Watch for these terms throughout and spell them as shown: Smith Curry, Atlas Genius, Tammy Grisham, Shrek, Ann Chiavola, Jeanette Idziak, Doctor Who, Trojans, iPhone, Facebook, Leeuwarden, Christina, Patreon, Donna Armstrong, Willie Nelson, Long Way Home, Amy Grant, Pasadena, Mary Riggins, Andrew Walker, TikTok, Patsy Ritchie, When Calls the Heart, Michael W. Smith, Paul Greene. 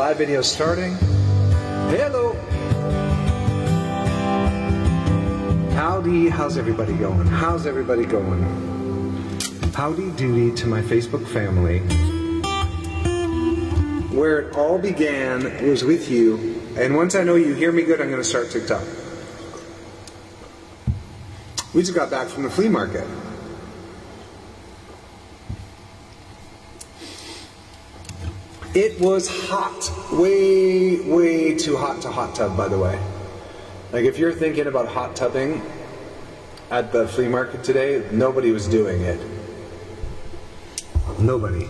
Live video starting. Hello. Howdy, how's everybody going? How's everybody going? Howdy doody to my Facebook family. Where it all began was with you. And once I know you hear me good, I'm going to start TikTok. We just got back from the flea market. It was hot, way too hot to hot tub, by the way. Like, if you're thinking about hot tubbing at the flea market today, nobody was doing it. Nobody.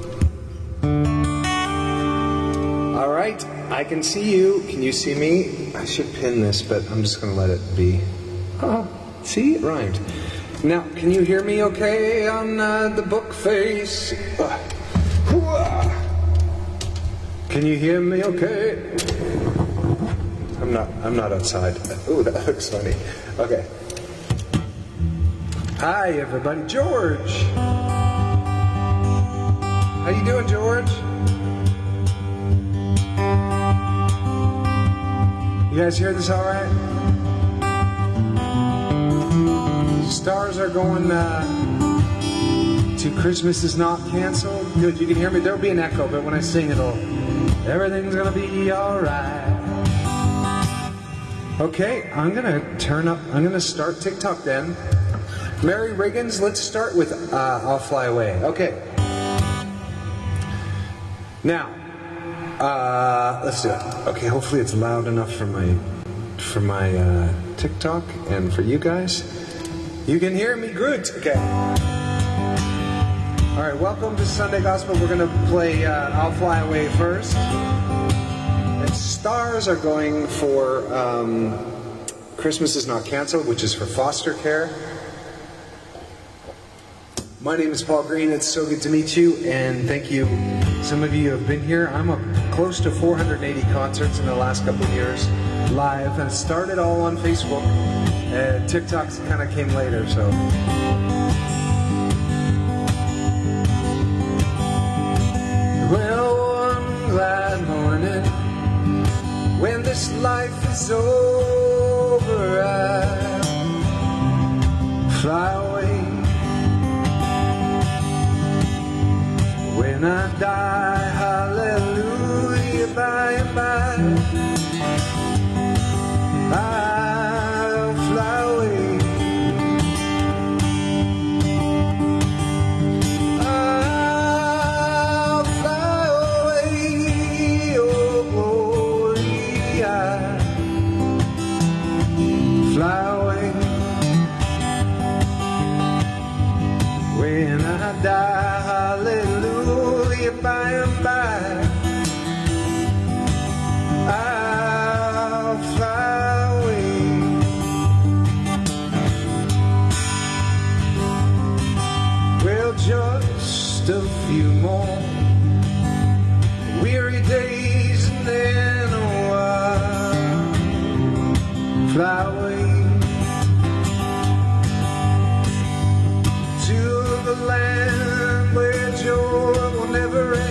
All right, I can see you. Can you see me? I should pin this, but I'm just going to let it be. See? It rhymed. Now, can you hear me okay on the book face? Can you hear me okay? I'm not outside. Ooh, that looks funny. Okay. Hi, everybody. George! How you doing, George? You guys hear this all right? Stars are going to Christmas Is Not Canceled. Good, you can hear me. There'll be an echo, but when I sing it'll... Everything's gonna be all right. Okay, I'm gonna turn up. I'm gonna start TikTok then. Mary Riggins, let's start with I'll Fly Away. Okay. Now... let's do it. Okay, hopefully it's loud enough for my TikTok and for you guys. You can hear me good. Okay. All right, welcome to Sunday Gospel. We're going to play I'll Fly Away first. And stars are going for Christmas Is Not Canceled, which is for foster care. My name is Paul Greene. It's so good to meet you, and thank you. Some of you have been here. I'm up close to 480 concerts in the last couple of years, live, and it started all on Facebook. TikToks kind of came later, so. Well, one glad morning, when this life is over, I fly away. When I die, hallelujah, by and by, I'll fly away. I'll fly away, oh glory, I'll fly away. When I die, hallelujah, by and by, I'll fly away. Well, just a few more weary days and then I'll fly away to the land where joy will never end.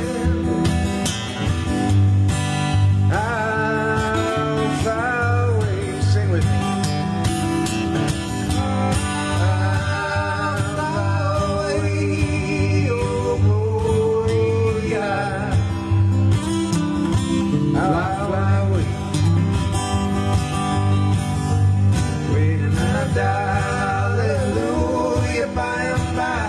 I'll fly away. Sing with me. I'll fly away, oh glory, I'll fly away. When I die, hallelujah, by and by, die,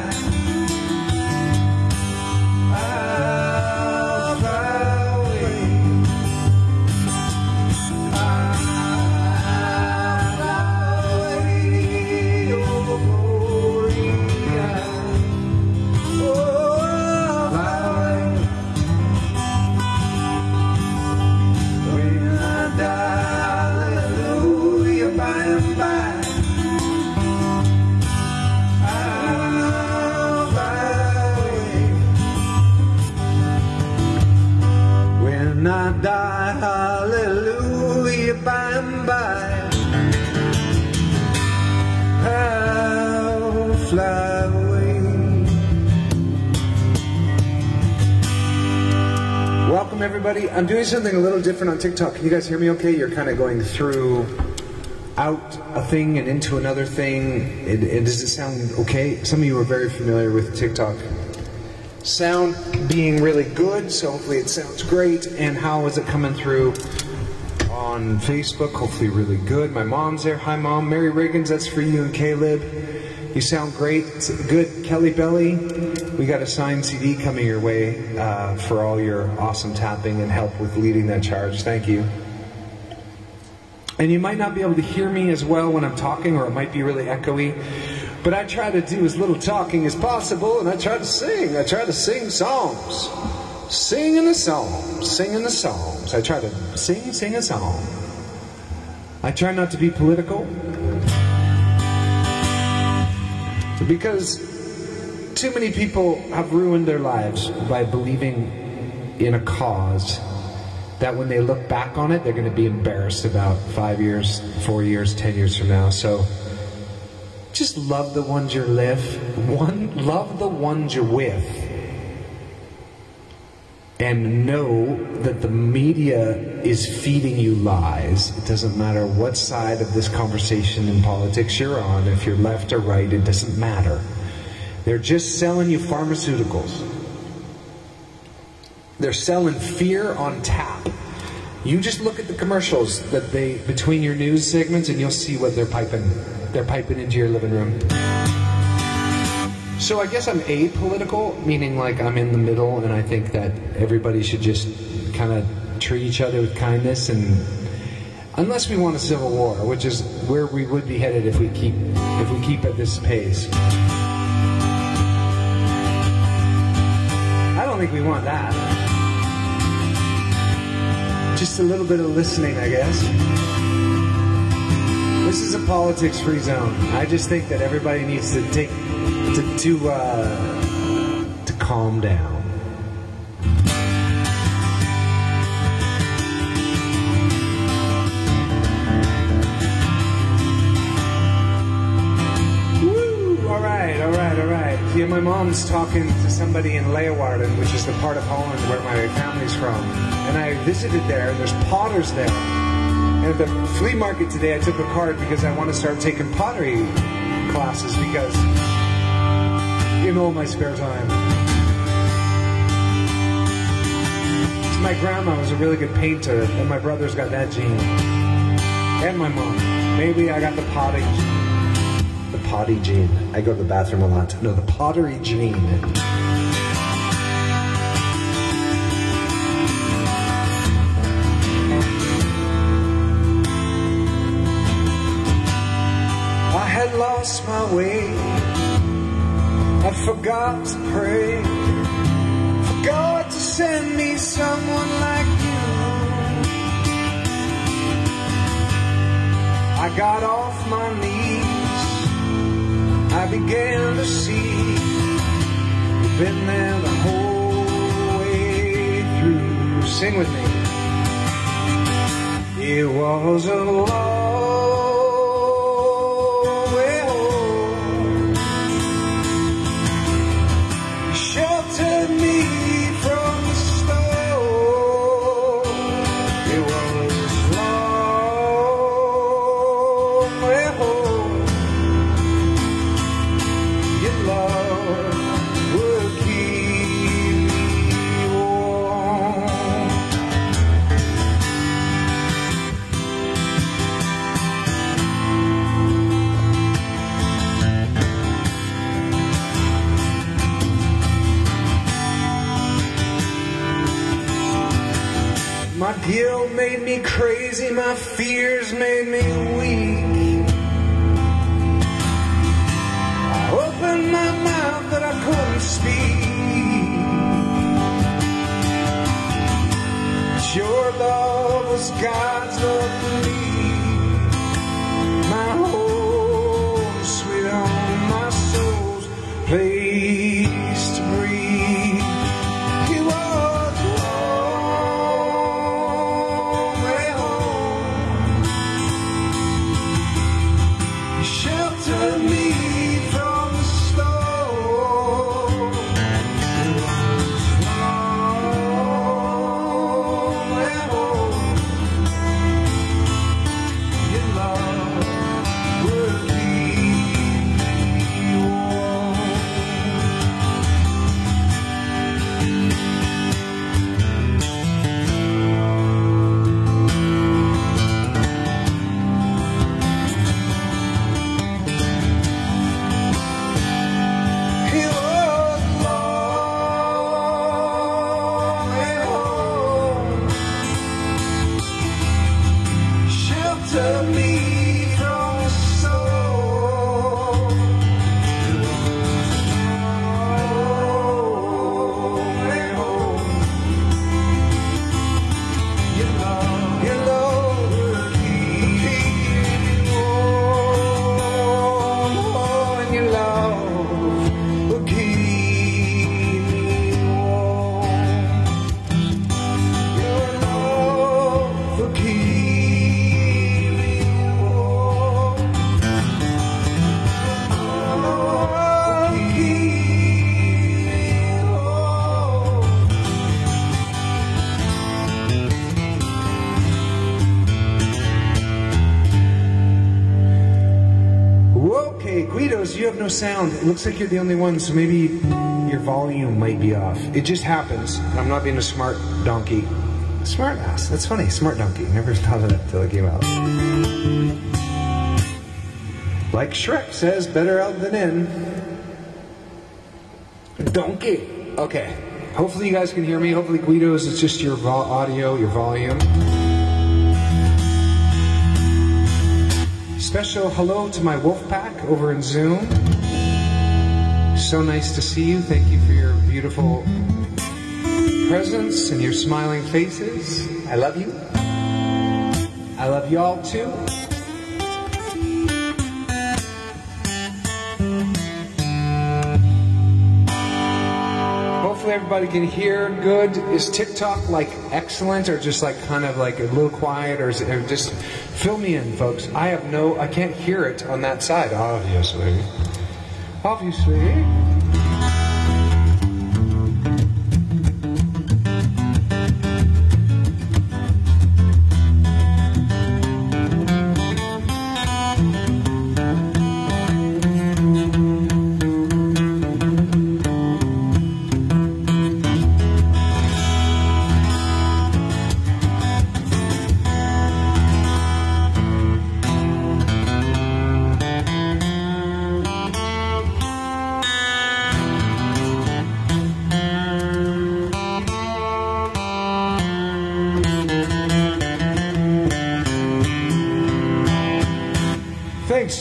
hallelujah, by and by, I'll fly away. Welcome Welcome, everybody. I'm doing something a little different on TikTok. Can you guys hear me okay? You're kind of going through out a thing and into another thing. Does it sound okay? Some of you are very familiar with TikTok. Sound being really good, so hopefully it sounds great. And how is it coming through on Facebook? Hopefully really good. My mom's there. Hi, Mom. Mary Riggins, that's for you and Caleb. You sound great. It's good. Kelly Belly, we got a signed CD coming your way for all your awesome tapping and help with leading that charge. Thank you. And you might not be able to hear me as well when I'm talking, or it might be really echoey. But I try to do as little talking as possible, and I try to sing. I try to sing songs. Singing the songs. Singing the songs. I try to sing a song. I try not to be political. Because too many people have ruined their lives by believing in a cause that when they look back on it, they're going to be embarrassed about 5 years, 4 years, 10 years from now. So just love the ones you live, love the ones you're with, and know that the media is feeding you lies. It doesn't matter what side of this conversation in politics you're on, if you're left or right, it doesn't matter. They're just selling you pharmaceuticals. They're selling fear on tap. You just look at the commercials that they between your news segments, and you'll see what they're piping. They're piping into your living room. So I guess I'm apolitical, meaning like I'm in the middle, and I think that everybody should just kind of treat each other with kindness, and unless we want a civil war, which is where we would be headed if we keep at this pace. I don't think we want that. Just a little bit of listening, I guess. This is a politics-free zone. I just think that everybody needs to calm down. Woo! All right, all right, all right. Yeah, my mom's talking to somebody in Leeuwarden, which is the part of Holland where my family's from, and I visited there. And there's potters there. And at the flea market today, I took a card because I want to start taking pottery classes because in all my spare time. So my grandma was a really good painter, and my brother's got that gene. And my mom. Maybe I got the potting. The potty gene. I go to the bathroom a lot. No, the pottery gene. Lost my way, I forgot to pray, forgot to send me someone like you. I got off my knees, I began to see, you've been there the whole way through. Sing with me. It was a guilt made me crazy, my fears made me weak. I opened my mouth but I couldn't speak. Your love was God's love for me. My home, sweet home, my soul's place to breathe. those, you have no sound. It looks like you're the only one, so maybe your volume might be off. It just happens. I'm not being a smart donkey. Smart ass. That's funny. Smart donkey. Never thought of that until it came out. Like Shrek says, better out than in. Donkey. Okay. Hopefully you guys can hear me. Hopefully Guido's, it's just your audio, your volume. Special hello to my wolf pack over in Zoom. So nice to see you. Thank you for your beautiful presence and your smiling faces. I love you. I love y'all too. Hopefully everybody can hear good. Is TikTok like excellent or just like kind of like a little quiet, or is it, or just fill me in, folks. I can't hear it on that side, obviously. Obviously.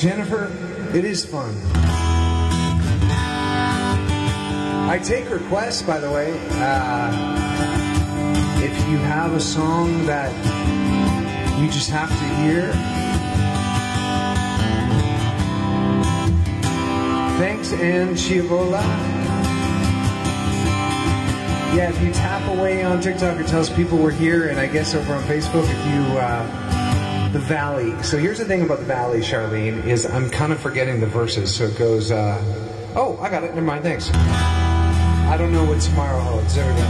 Jennifer, it is fun. I take requests, by the way. If you have a song that you just have to hear. Thanks, Ann Chiavola. Yeah, if you tap away on TikTok, it tells people we're here, and I guess over on Facebook, if you... The Valley. So here's the thing about The Valley, Charlene, is I'm kind of forgetting the verses. So it goes, oh, I got it. Never mind. Thanks. I don't know what tomorrow holds. There we go.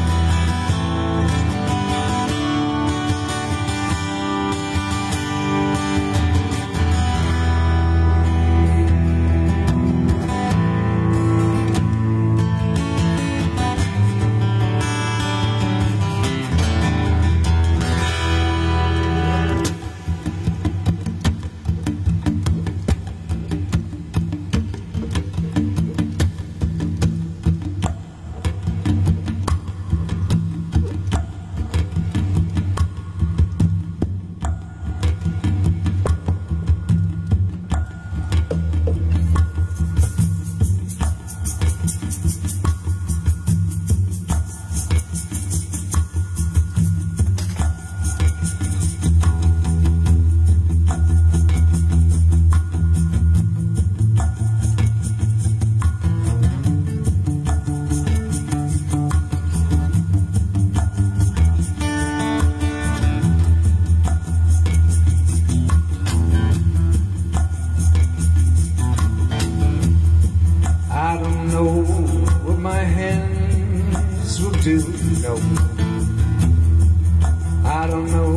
I don't know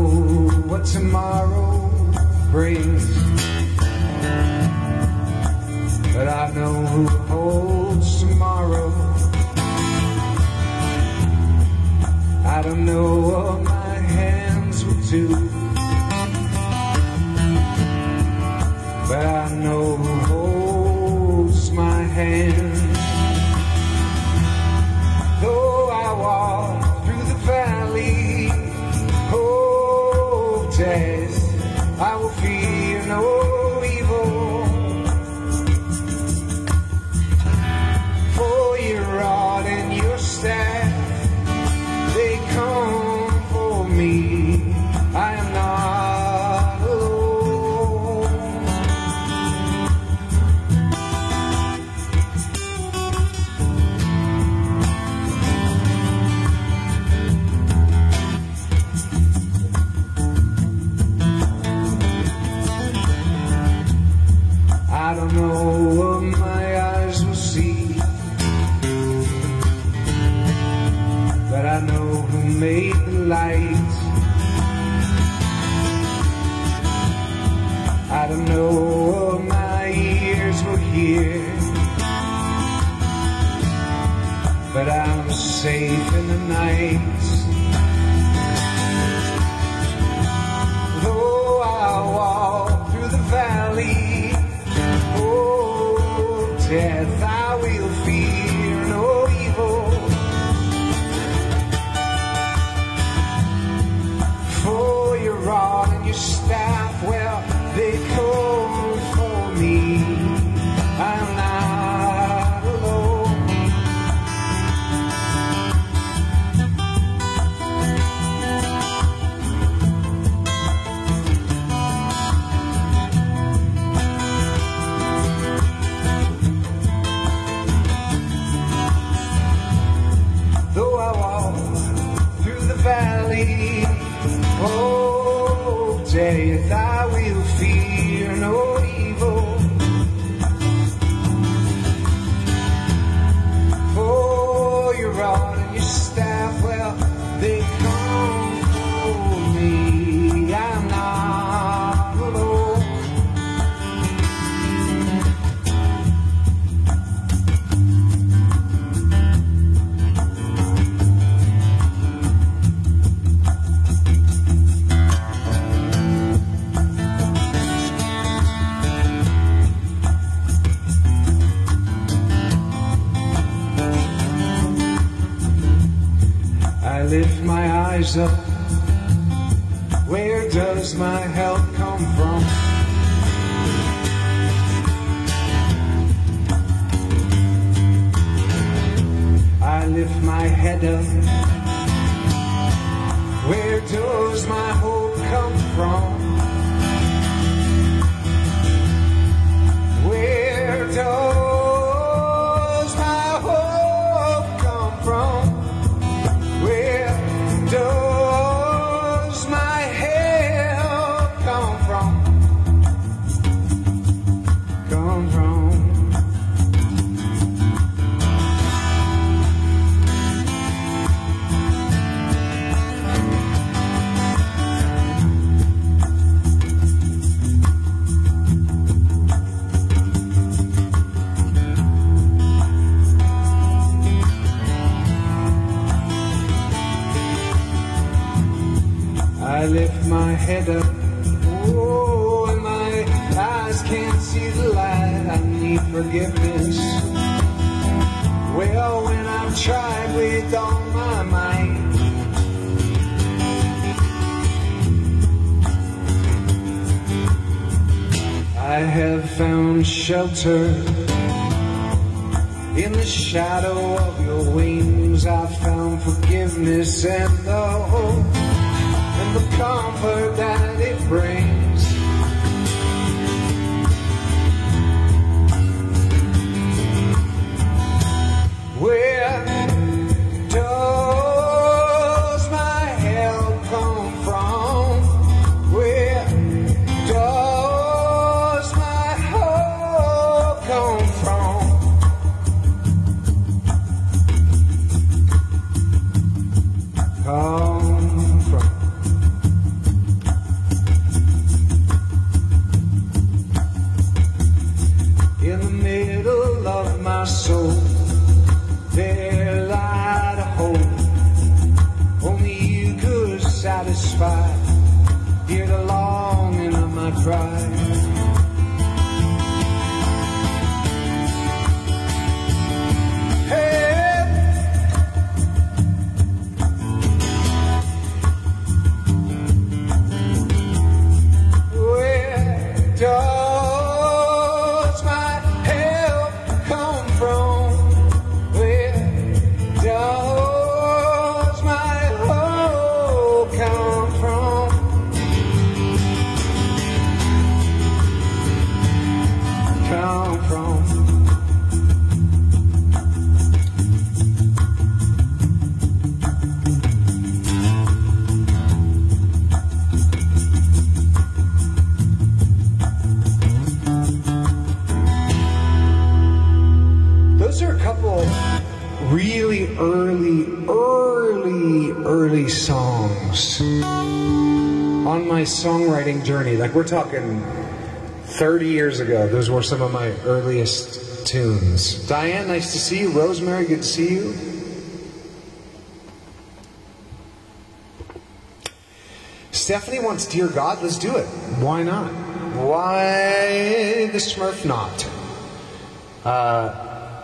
what my ears will hear, safe in the night. Though I walk through the valley, oh, death, I will fear no evil, for your rod and your staff, well, they come for me. I'm not alone. Though I walk through the valley, oh, death, I will fear no evil, for your rod and your staff, well, they comfort me. I'm not alone. I lift my eyes up, where does my help come from? I lift my head up, where does my hope come from? Where does my hope come from? Does my help come from? I lift my head up, oh, and my eyes can't see the light. I need forgiveness. Well, when I've tried with all my might, I have found shelter in the shadow of your wings. I've found forgiveness and the hope, the comfort that it brings. Where does my help come from? Where does my hope come from? My soul, there lies a hope only you could satisfy. Hear the longing of my cry. Hey, where does my really early songs on my songwriting journey. Like, we're talking 30 years ago. Those were some of my earliest tunes. Diane, nice to see you. Rosemary, good to see you. Stephanie wants Dear God, let's do it. Why not? Why the Smurf not?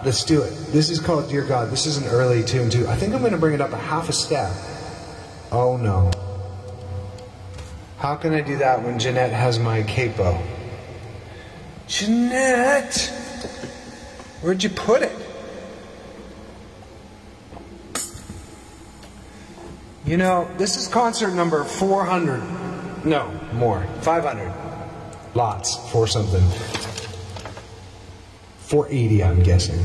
Let's do it. This is called Dear God. This is an early tune, too. I think I'm going to bring it up a half a step. Oh, no. How can I do that when Jeanette has my capo? Jeanette! Where'd you put it? You know, this is concert number 400. No, more. 500. Lots. Four something. 480, I'm guessing.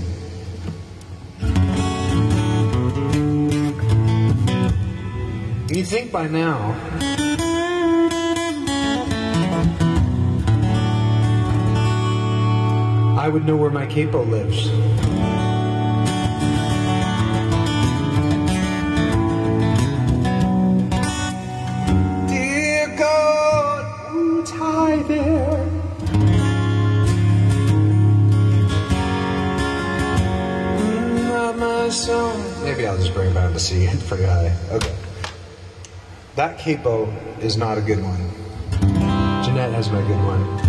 You think by now... I would know where my capo lives. Dear God, who's high there? My song. Maybe I'll just bring it down to C and pretty high. Okay. That capo is not a good one. Jeanette has my good one.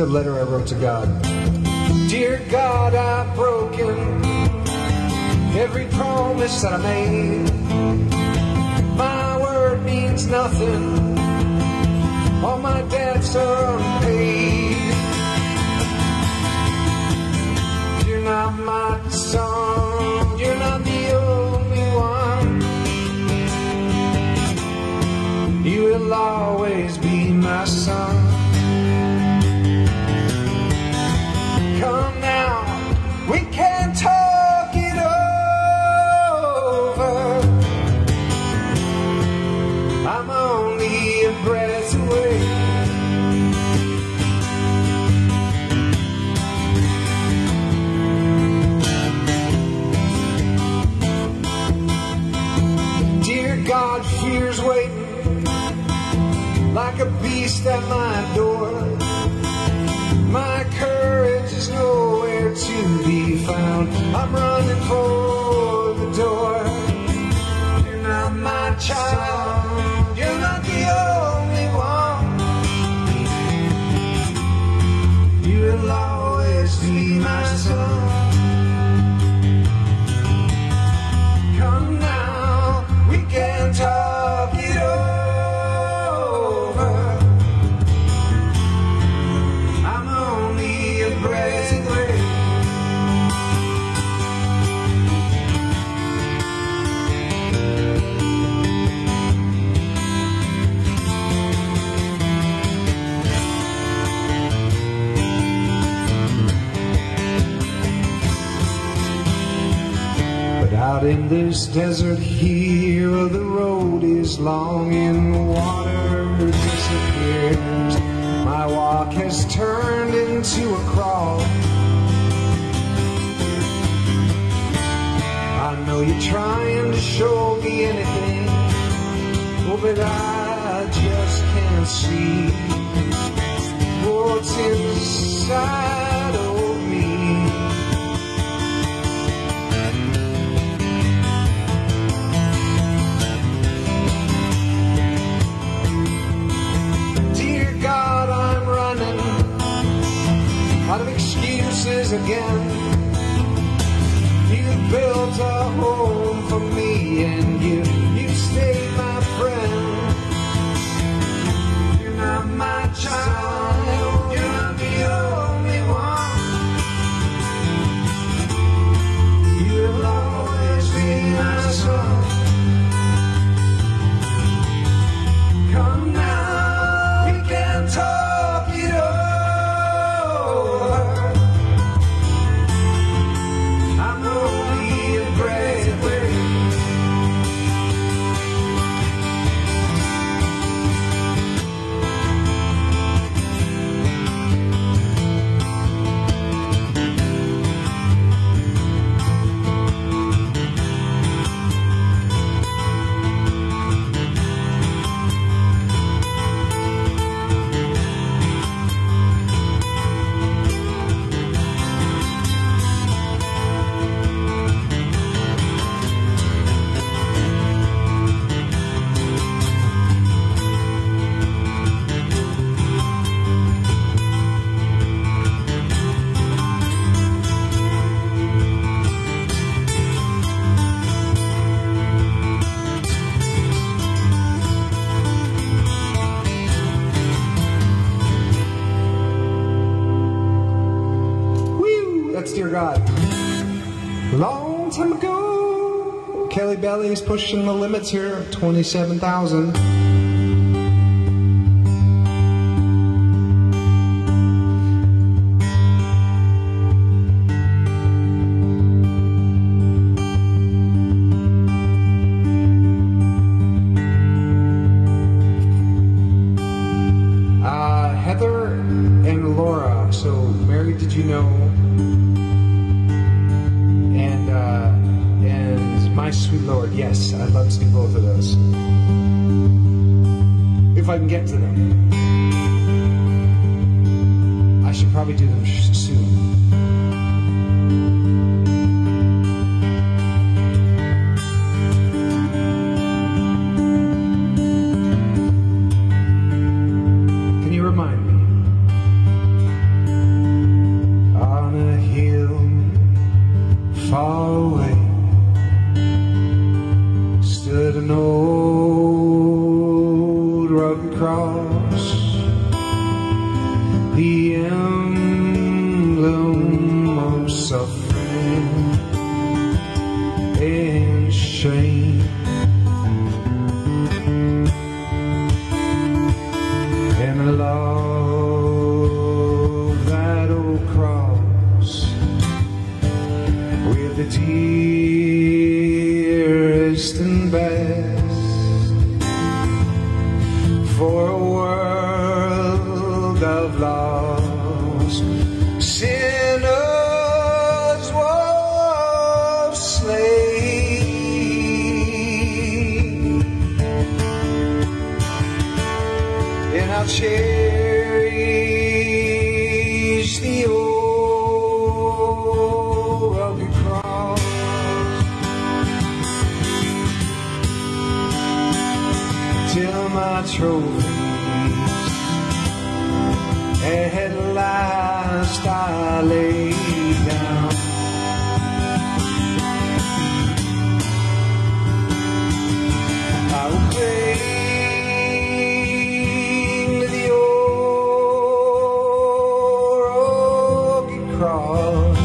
A letter I wrote to God. Dear God, I've broken every promise that I made. My word means nothing. All my debts are unpaid. You're not my son. You're not the only one. You will always be my son. Come now, we can talk it over. I'm only a breath away. Dear God, fear's waiting like a beast at my door. My courage is nowhere to be found. I'm running for the door. You're not my child. You're not the only one. You will always be my son. Come now, we can talk it over. Out in this desert here, the road is long and the water disappears. My walk has turned into a crawl. I know you're trying to show me anything, oh, but I just can't see what's inside of me. again. You built a home for me and you stayed my friend. You're not my child, you're not the only one. You'll always be my son. Come now, we can talk. Long time ago, Kelly Belly is pushing the limits here, 27,000. Heather and Laura, so Mary, did you know? My sweet Lord, yes, I'd love to do both of those. If I can get to them. I should probably do them soon. Can you remind me? On a hill far away, an old rugged cross, the emblem of suffering and shame, and I love that old cross with the dearest and best. For a world of lost sinners was slain, and I'll cherish the old rugged cross. Till my trophies at last I lay down, I will cling to the old rugged cross.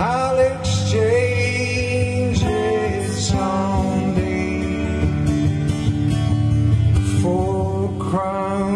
I'll exchange it someday for a crown.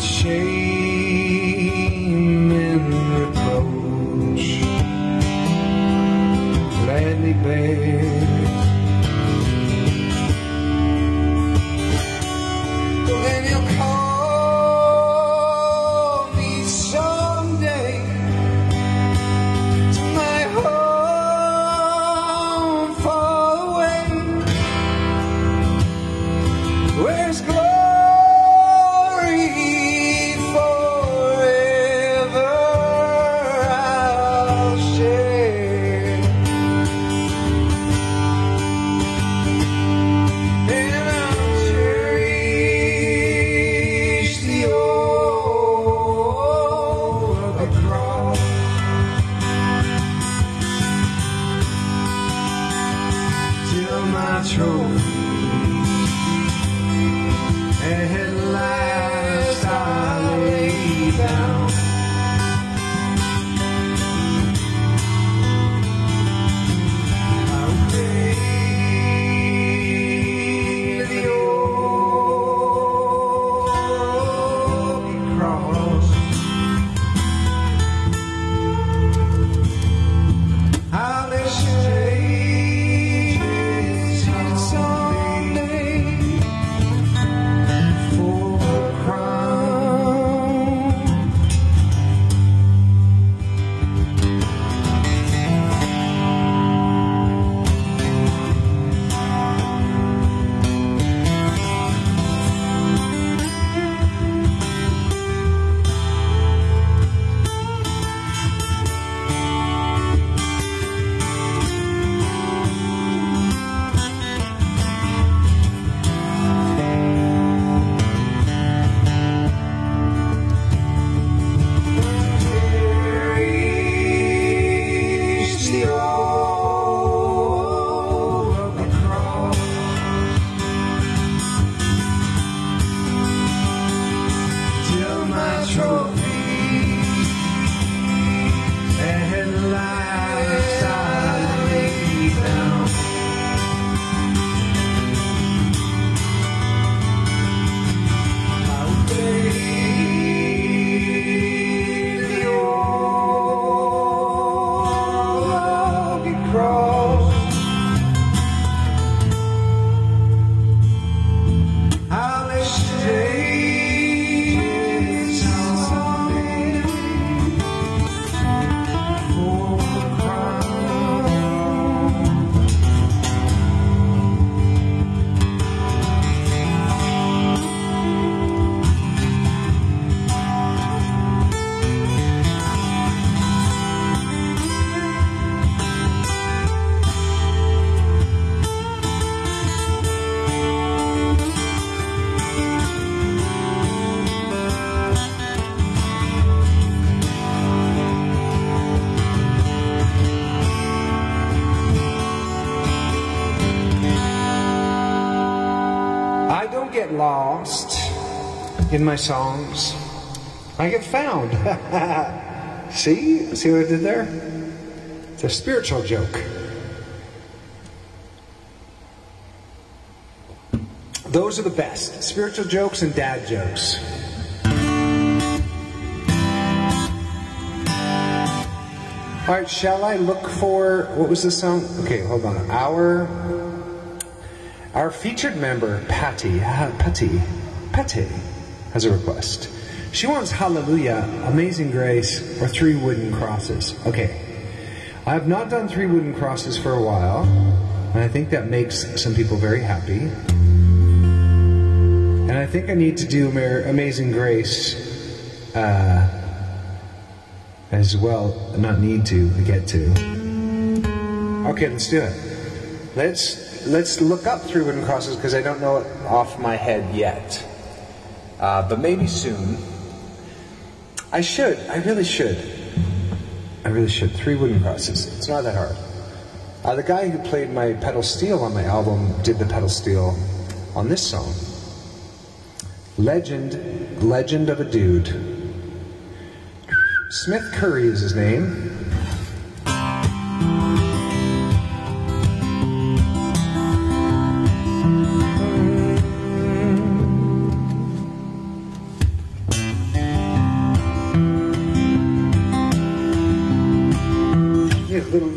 Shame. me back. In my songs, I get found. See? See what I did there? It's a spiritual joke. Those are the best. Spiritual jokes and dad jokes. All right, shall I look for, what was this song? Okay, hold on. Our featured member, Patty. Has a request. She wants Hallelujah, Amazing Grace, or Three Wooden Crosses. Okay. I have not done Three Wooden Crosses for a while, and I think that makes some people very happy. And I think I need to do Amazing Grace as well. Not need to, I get to. Okay, let's do it. Let's look up Three Wooden Crosses because I don't know it off my head yet. But maybe soon. I really should. Three Wooden Crosses. It's not that hard. The guy who played my pedal steel on my album did the pedal steel on this song. Legend of a dude. Smith Curry is his name.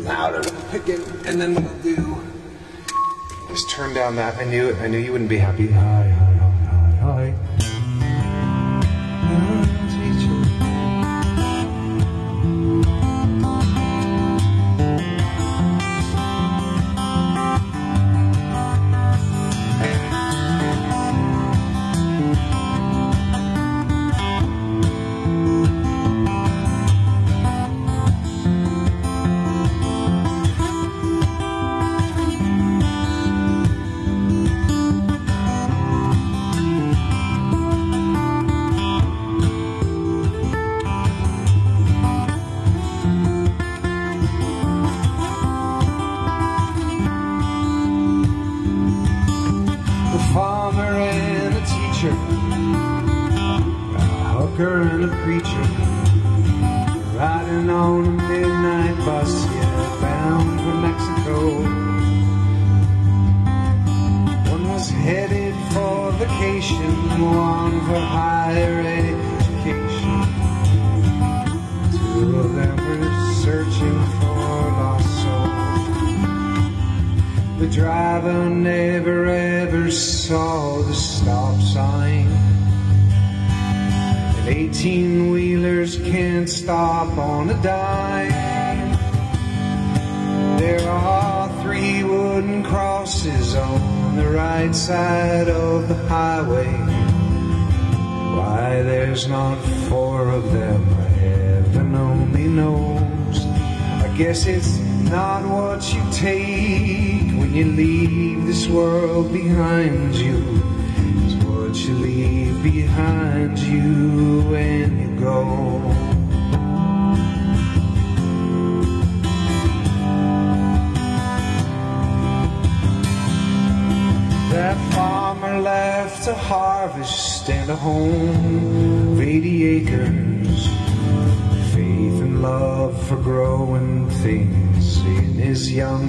louder than the picking, and then what I'll do is turn down that. I knew you wouldn't be happy. Hi, hi, hi, hi,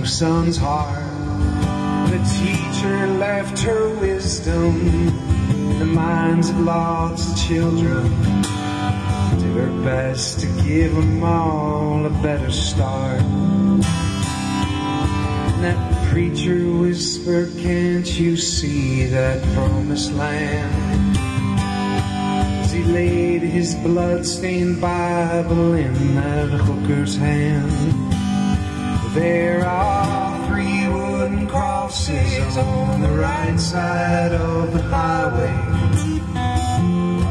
son's heart. The teacher left her wisdom in the minds of lots of children. Did her best to give them all a better start. And that preacher whispered, "Can't you see that promised land?" As he laid his blood-stained Bible in that hooker's hand. There are three wooden crosses on the right side of the highway.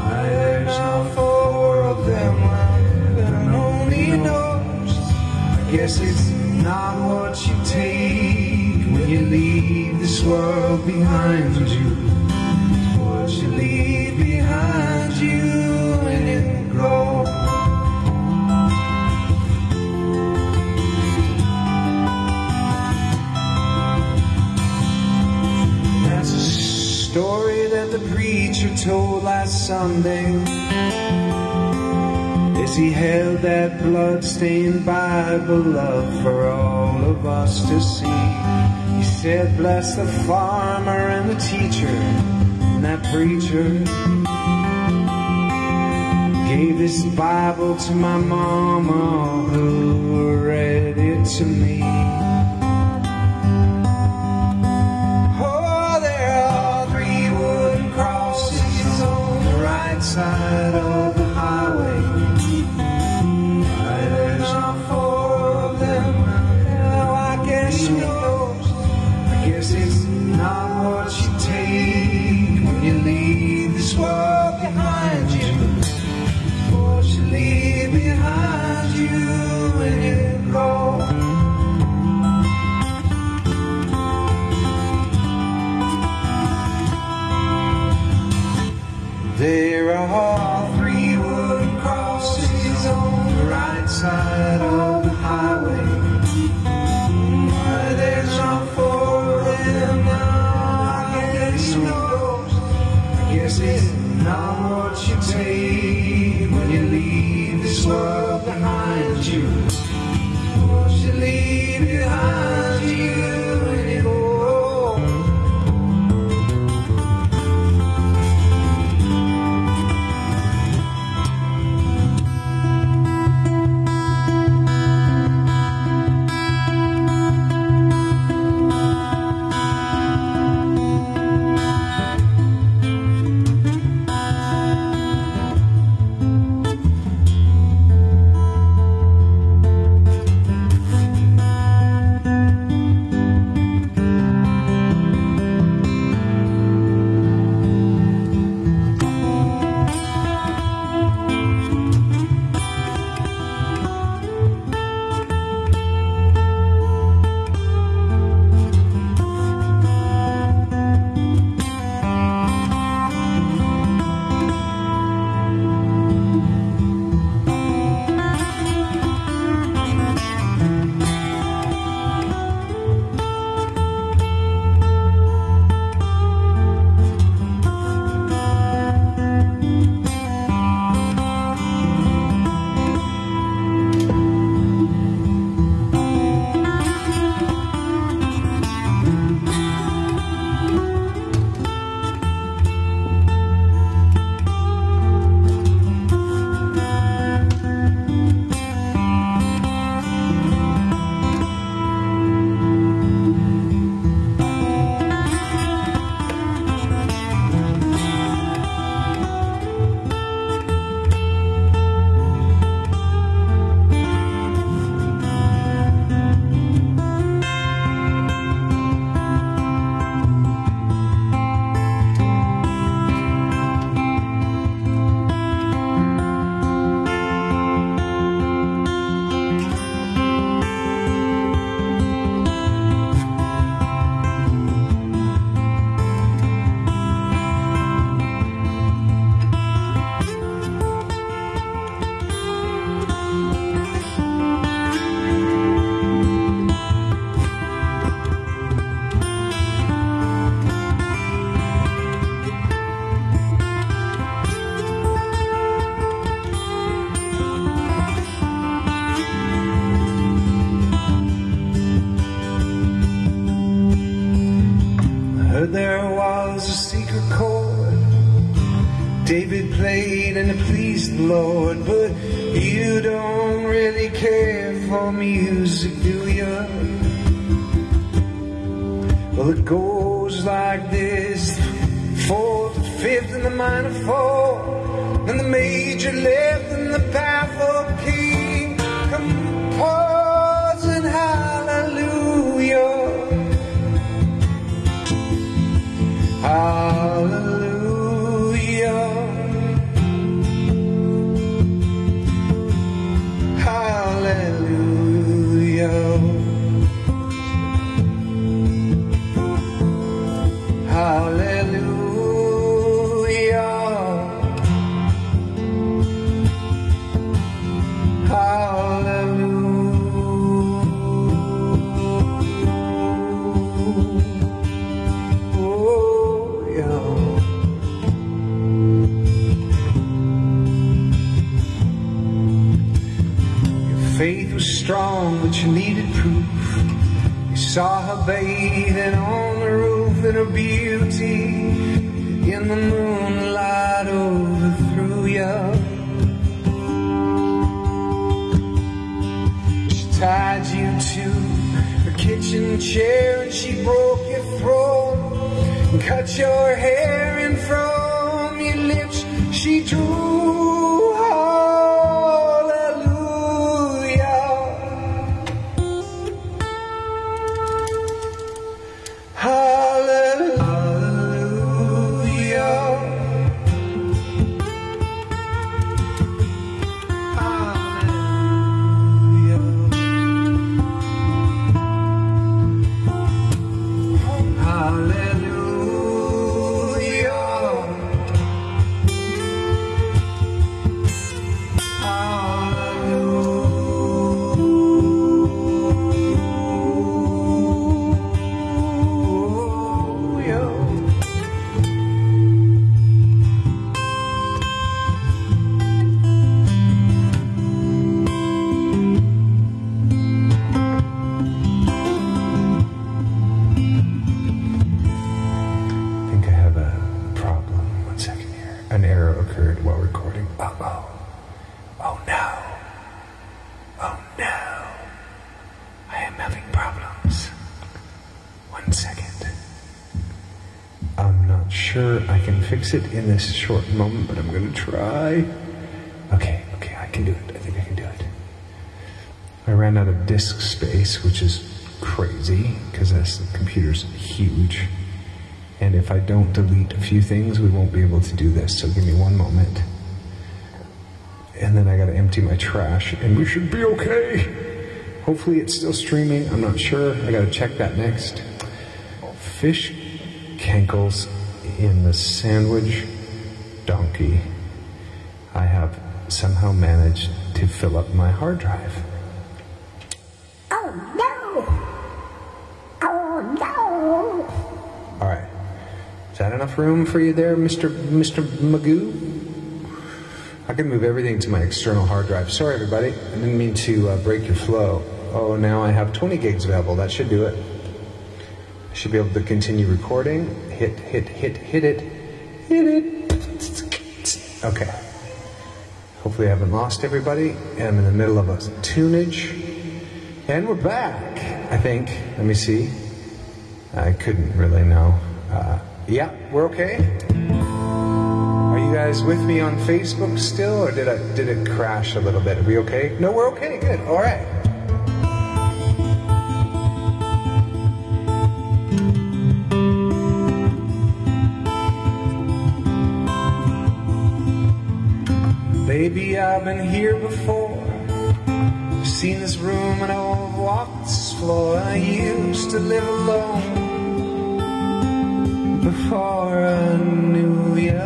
Why there's not four of them, heaven only knows. I guess it's not what you take when you leave this world behind you. It's what you leave behind you when you grow. The story that the preacher told last Sunday as he held that blood-stained Bible up for all of us to see. He said, bless the farmer and the teacher, and that preacher gave this Bible to my mama who read it to me. Side of the highway. Why there's not four of them. Now I guess she knows. I guess it's not what you take when you leave this world behind you. It's what you leave behind you when you grow. There are three wooden crosses on the right side of the highway. Why there's not four of them now, I guess you know. I guess it's not what you take when you leave this world behind you. What you leave behind you. Heard there was a secret chord David played and it pleased the Lord. But you don't really care for music, do you? Well, it goes like this: fourth, fifth, and the minor four, and the major left, and the powerful key composing hallelujah, hallelujah, hallelujah, hallelujah. Strong, but you needed proof. You saw her bathing on the roof, and her beauty in the moonlight overthrew you. She tied you to her kitchen chair, and she broke your throat and cut your hair, and from your lips she drew fix it in this short moment, but I'm going to try. Okay, I can do it. I think I can do it. I ran out of disk space, which is crazy, because the computer's huge. And if I don't delete a few things, we won't be able to do this, so give me one moment. And then I got to empty my trash, and we should be okay. Hopefully it's still streaming. I'm not sure. I got to check that next. Fish cankles in the sandwich donkey. I have somehow managed to fill up my hard drive. Oh no! Oh no! All right. Is that enough room for you there, Mr. Magoo? I can move everything to my external hard drive. Sorry, everybody. I didn't mean to break your flow. Oh, now I have 20 gigs available. That should do it. I should be able to continue recording. Hit it. Okay. Hopefully I haven't lost everybody. I'm in the middle of a tunage. And we're back, I think. Let me see. I couldn't really know. Yeah, we're okay. Are you guys with me on Facebook still, or did it crash a little bit? Are we okay? No, we're okay. Good. All right. Maybe I've been here before, seen this room and I've walked this floor. I used to live alone before I knew you,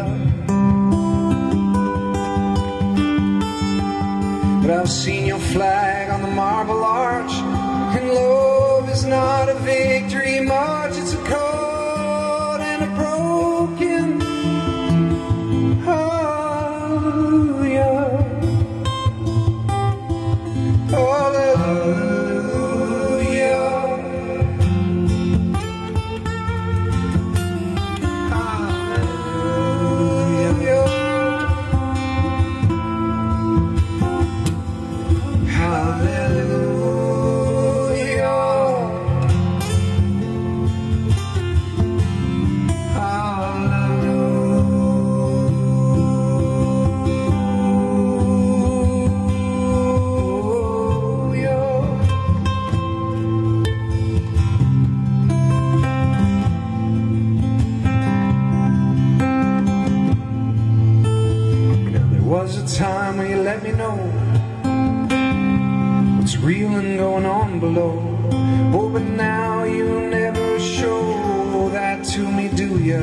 but I've seen your flag on the marble arch, and love is not a victory march, it's a cold and a broken heart. Hallelujah, Oh, but now you never show that to me, do ya?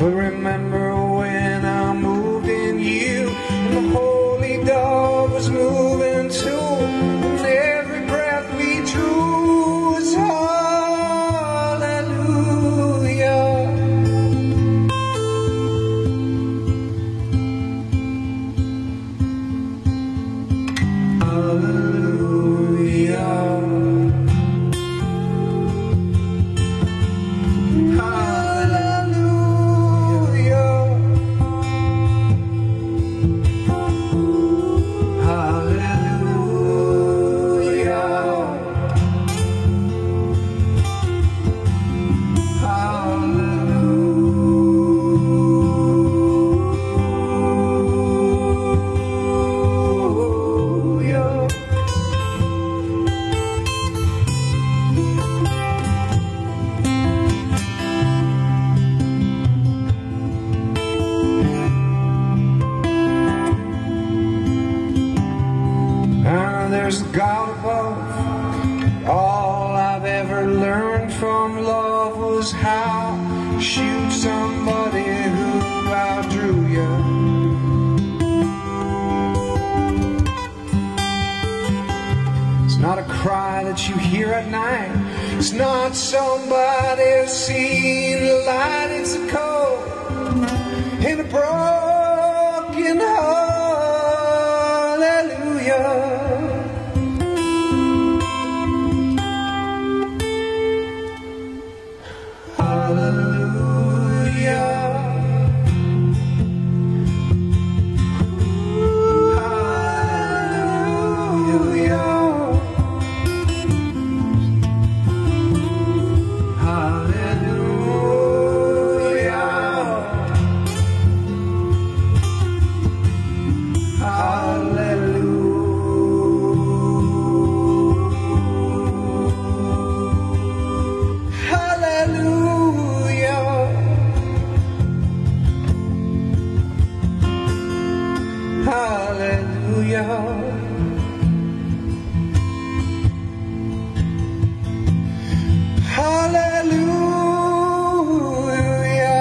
But remember when I moved in you, and the holy dog was moving too, and every breath we drew was hallelujah. Hallelujah. Hallelujah. There's God above. All I've ever learned from love was how to shoot somebody who outdrew you. It's not a cry that you hear at night. It's not somebody who's seen the light. It's a cold and a broken heart. Hallelujah. Hallelujah.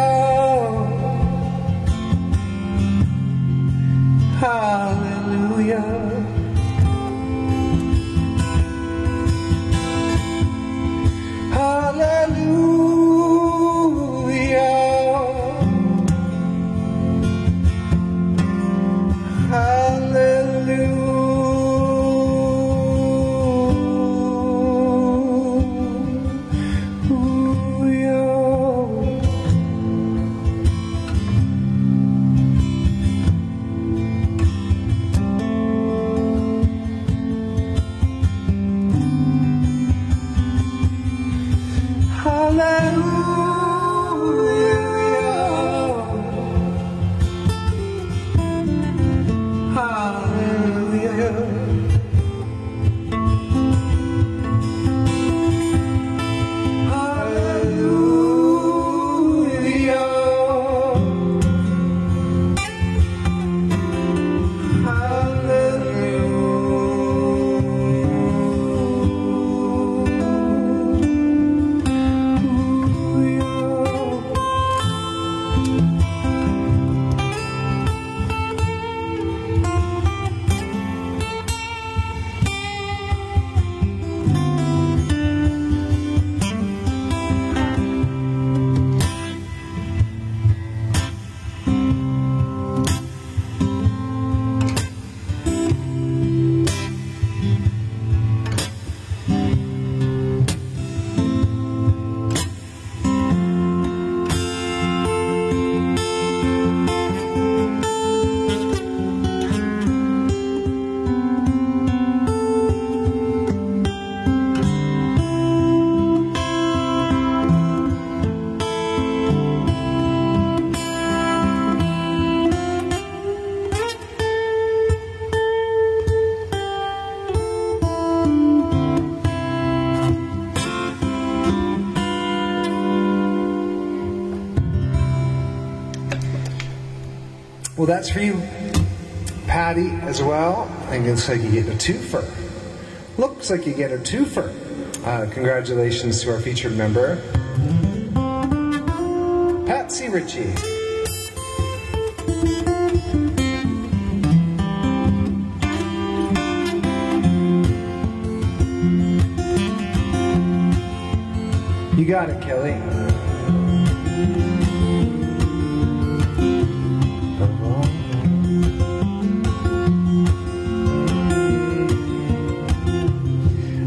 Hallelujah. that's for you, Patty, as well. And it looks like you get a twofer. Looks like you get a twofer. Congratulations to our featured member, Patsy Ritchie. You got it, Kelly.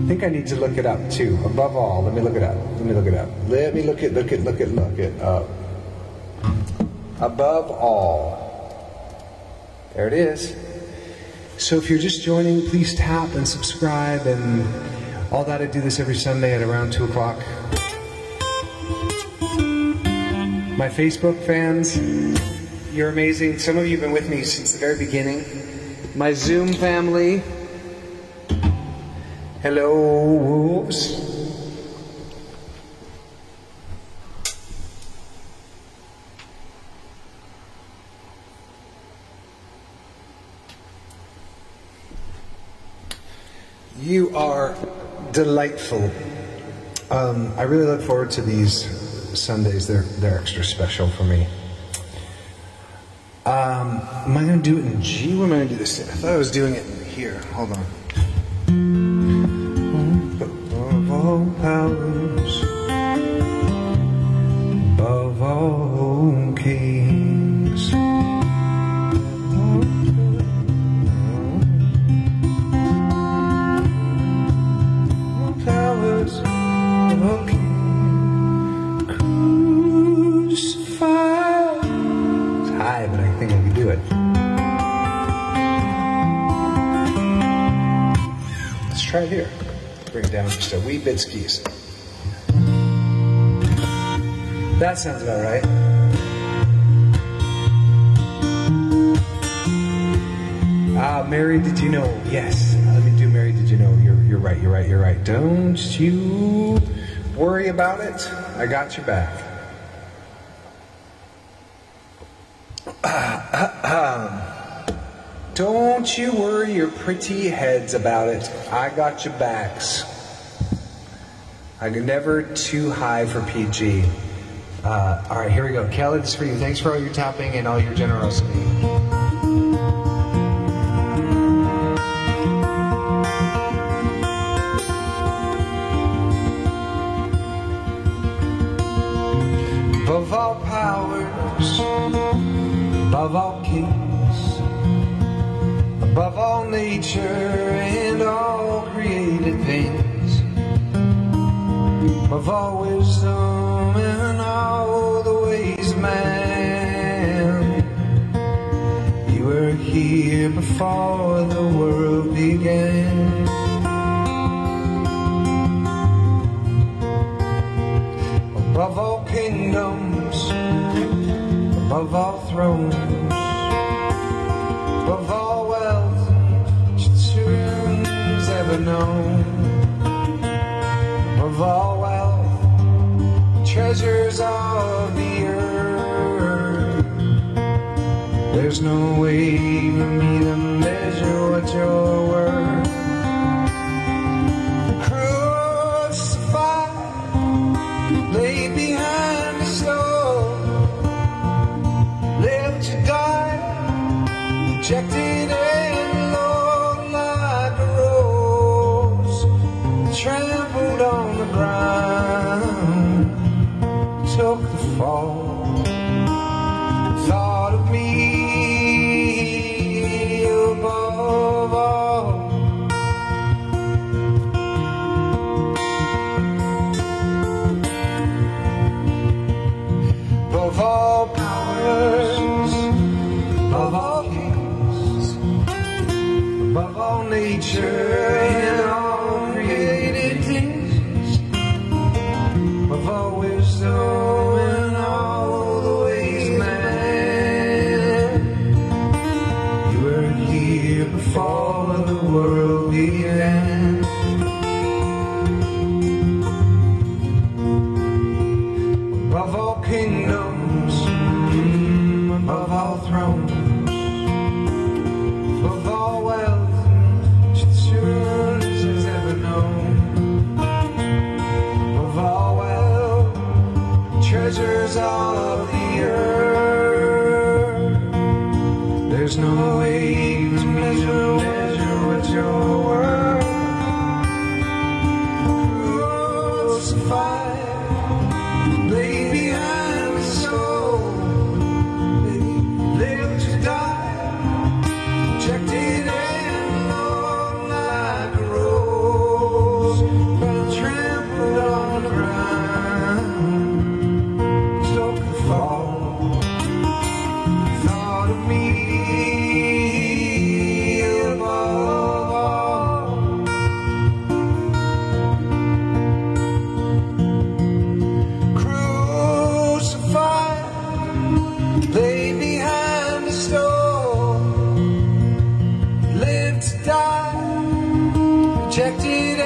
I think I need to look it up too. Above all, let me look it up. Let me look it up. Let me look it up. Above all. There it is. So if you're just joining, please tap and subscribe and all that. I do this every Sunday at around 2 o'clock. My Facebook fans, you're amazing. Some of you have been with me since the very beginning. My Zoom family. Hello, wolves. You are delightful. I really look forward to these Sundays. They're extra special for me. Am I going to do it in G? What am I going to do this in? I thought I was doing it in here. Hold on. Powers above all kings, powers of all kings, crucified. It's high, but I think I can do it. Let's try it here. Bring it down just a wee bit skis. That sounds about right. Mary, did you know? Yes. Let me do Mary, did you know? You're right. Don't you worry about it. I got your back. Don't you worry your pretty heads about it. I got your backs. I'm never too high for PG. All right, here we go. Kelly, this is for you. Thanks for all your tapping and all your generosity. Above all powers, above all kings, above all nature and all created things, above all wisdom and all the ways of man, you were here before the world began. Above all kingdoms, above all thrones, above all known, above all wealth, treasures of the earth, there's no way for me to measure what you're worth. Crucified, laid behind the stone, left to die, rejected and alone like a rose, trampled on the ground, took the fall, thought of me above all. Above all powers, above all kings, above all nature and all and all the ways of man, you were here before the world began. Above all kingdoms, above all thrones, always measure what you're worth. Crucified, laid behind the soul. Lived to die, rejected and long like a rose, trampled on the ground. Stoke the fall, thought of me. Rejected and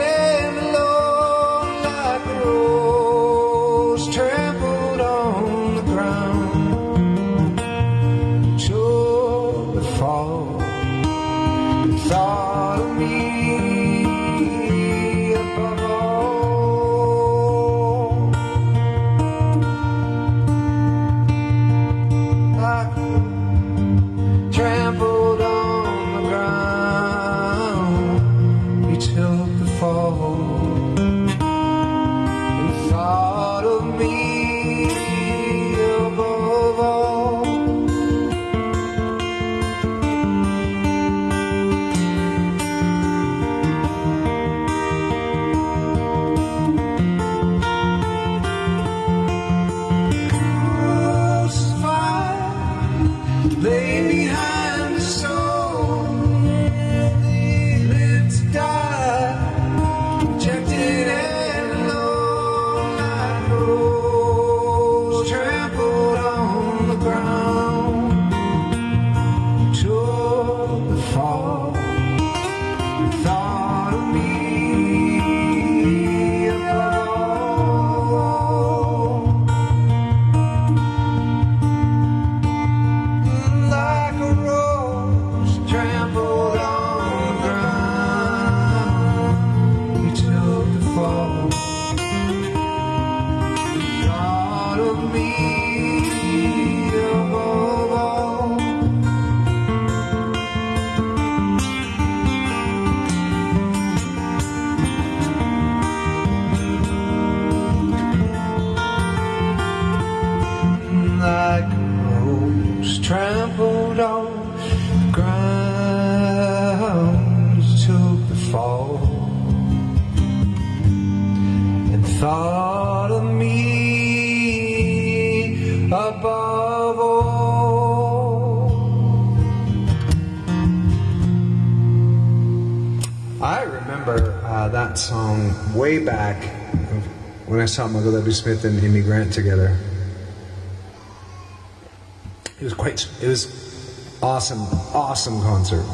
alone like a rose, trampled on the ground. Took the fall, the thought of me above all. Like a trampled on the ground. Took the fall and thought of me above all. Crucified, lay behind the soul. They lived to die. Like a rose trampled on the ground, took the fall and thought of me above all. I remember that song way back when I saw Michael W. Smith and Amy Grant together. It was awesome, awesome concert.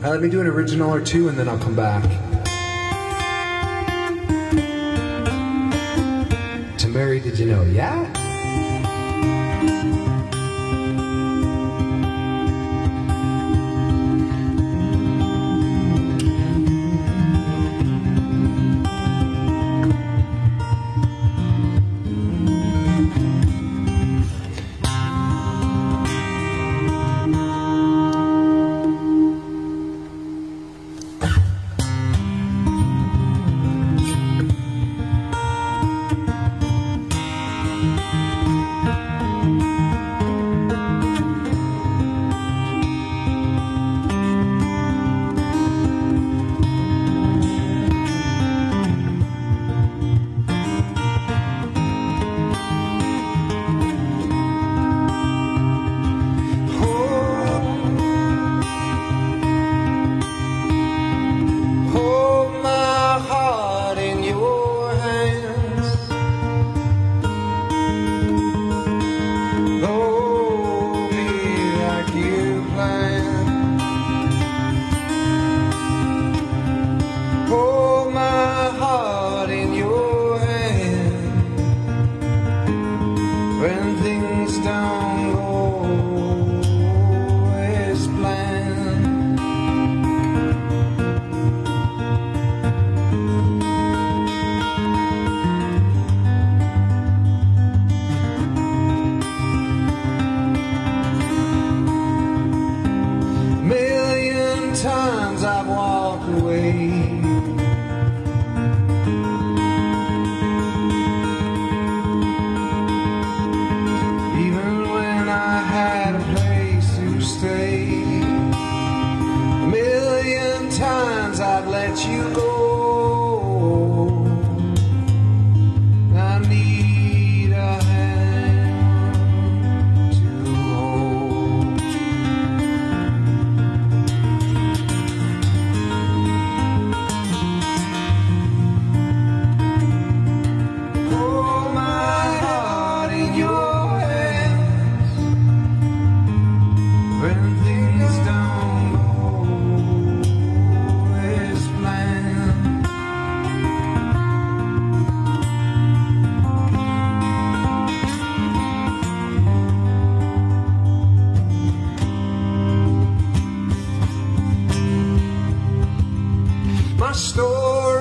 Let me do an original or two and then I'll come back. To Mary, did you know? Yeah?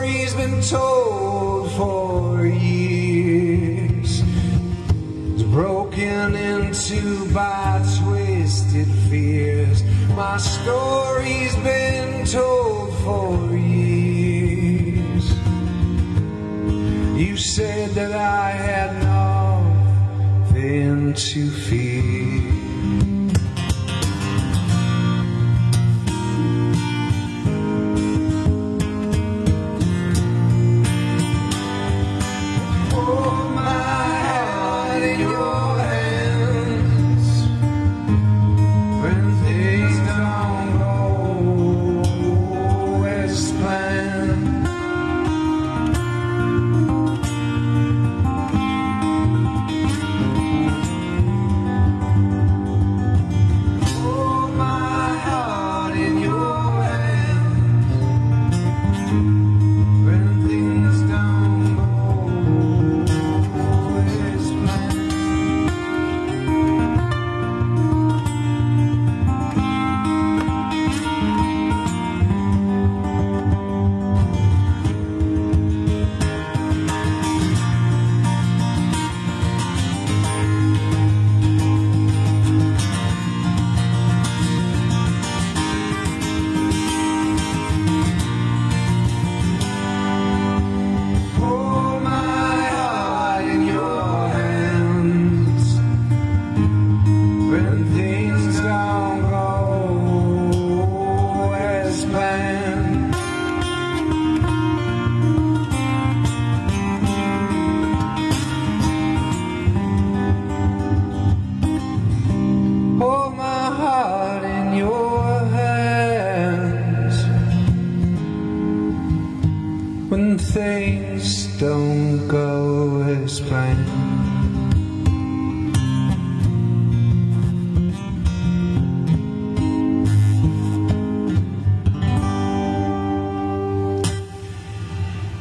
story's been told for years, it's broken into by twisted fears. My story's been told for years. You said that I had nothing to fear.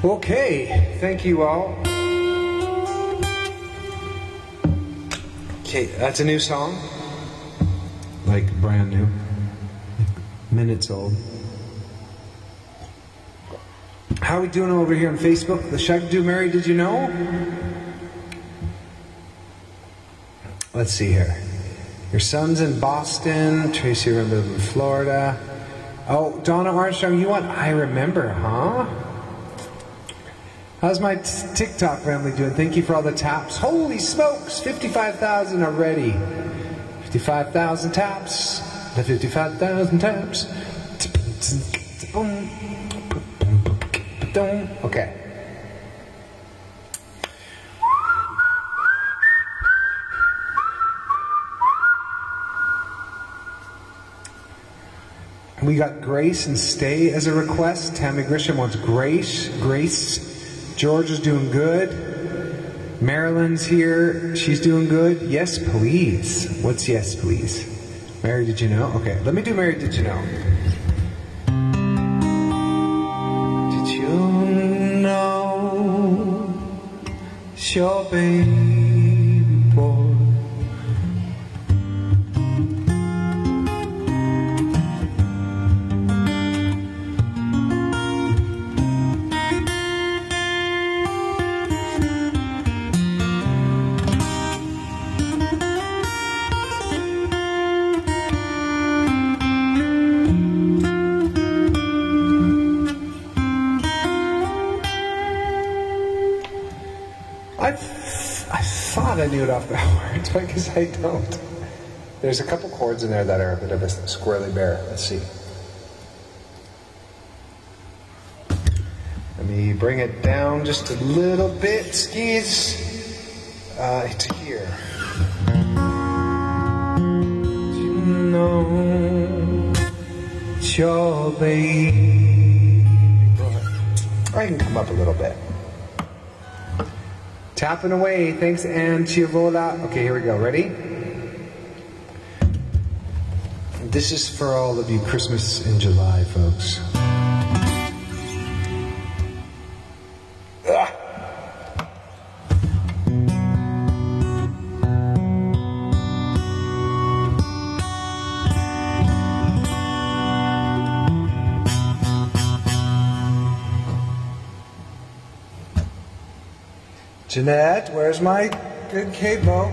Okay, thank you all. Okay, that's a new song. Like brand new. Minutes old. How are we doing over here on Facebook? The Shagdu Mary, did you know? Let's see here. Your son's in Boston. Tracy remember in Florida. Oh, Donna Armstrong, you want I Remember, huh? How's my TikTok family doing? Thank you for all the taps. Holy smokes, 55,000 already. 55,000 taps. 55,000 taps. Okay. We got Grace and Stay as a request. Tammy Grisham wants Grace. George is doing good. Marilyn's here. She's doing good. Yes, please. What's yes, please? Mary, did you know? Okay, let me do Mary, did you know? Did you know it's your baby boy? I knew it off the words, but I guess I don't. There's a couple chords in there that are a bit of a squirrely bear. Let's see. Let me bring it down just a little bit, skis, to here. Do you know it's your baby? I can come up a little bit. Tapping away, thanks, and Chiavola. Okay, here we go, ready? This is for all of you Christmas in July, folks. Jeanette, where's my good capo?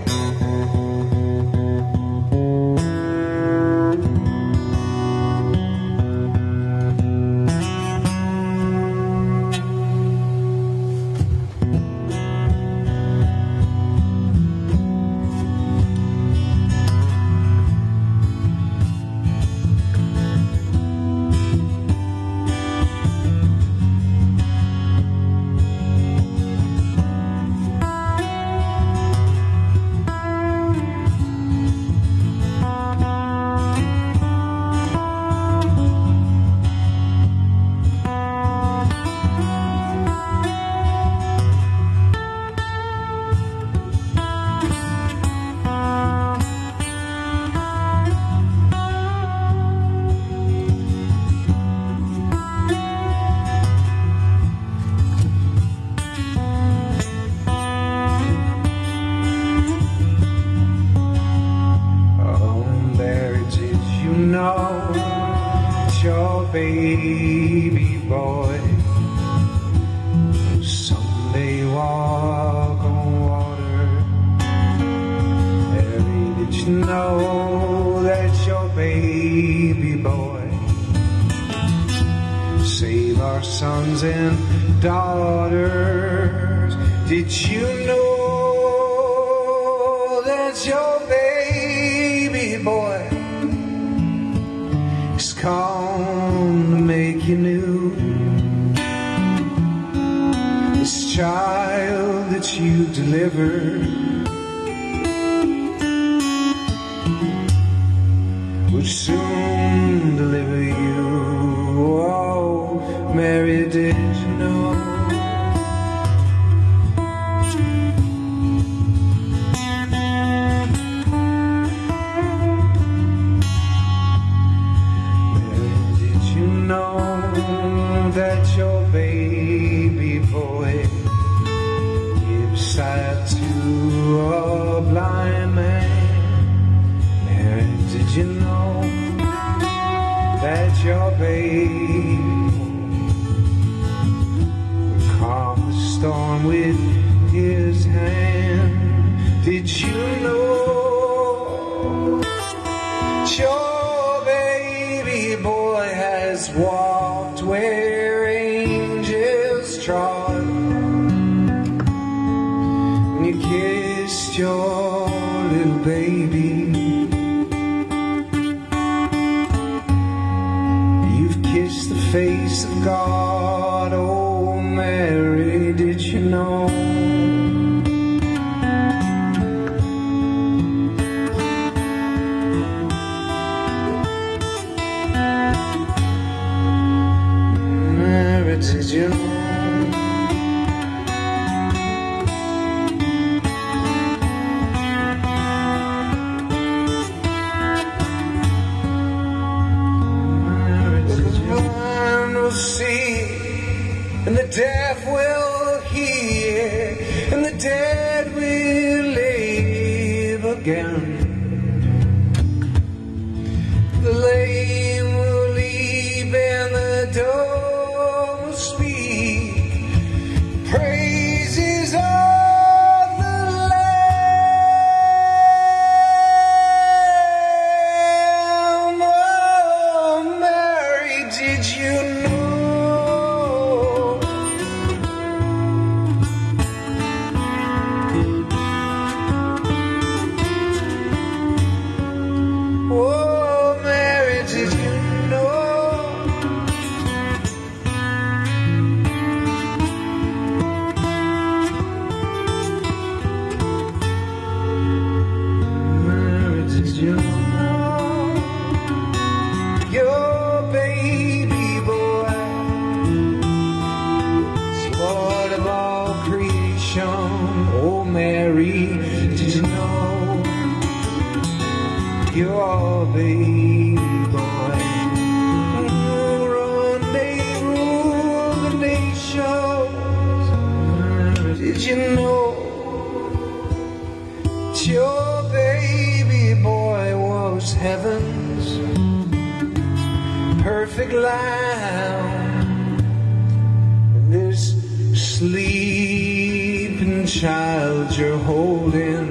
Sleep sleeping child you're holding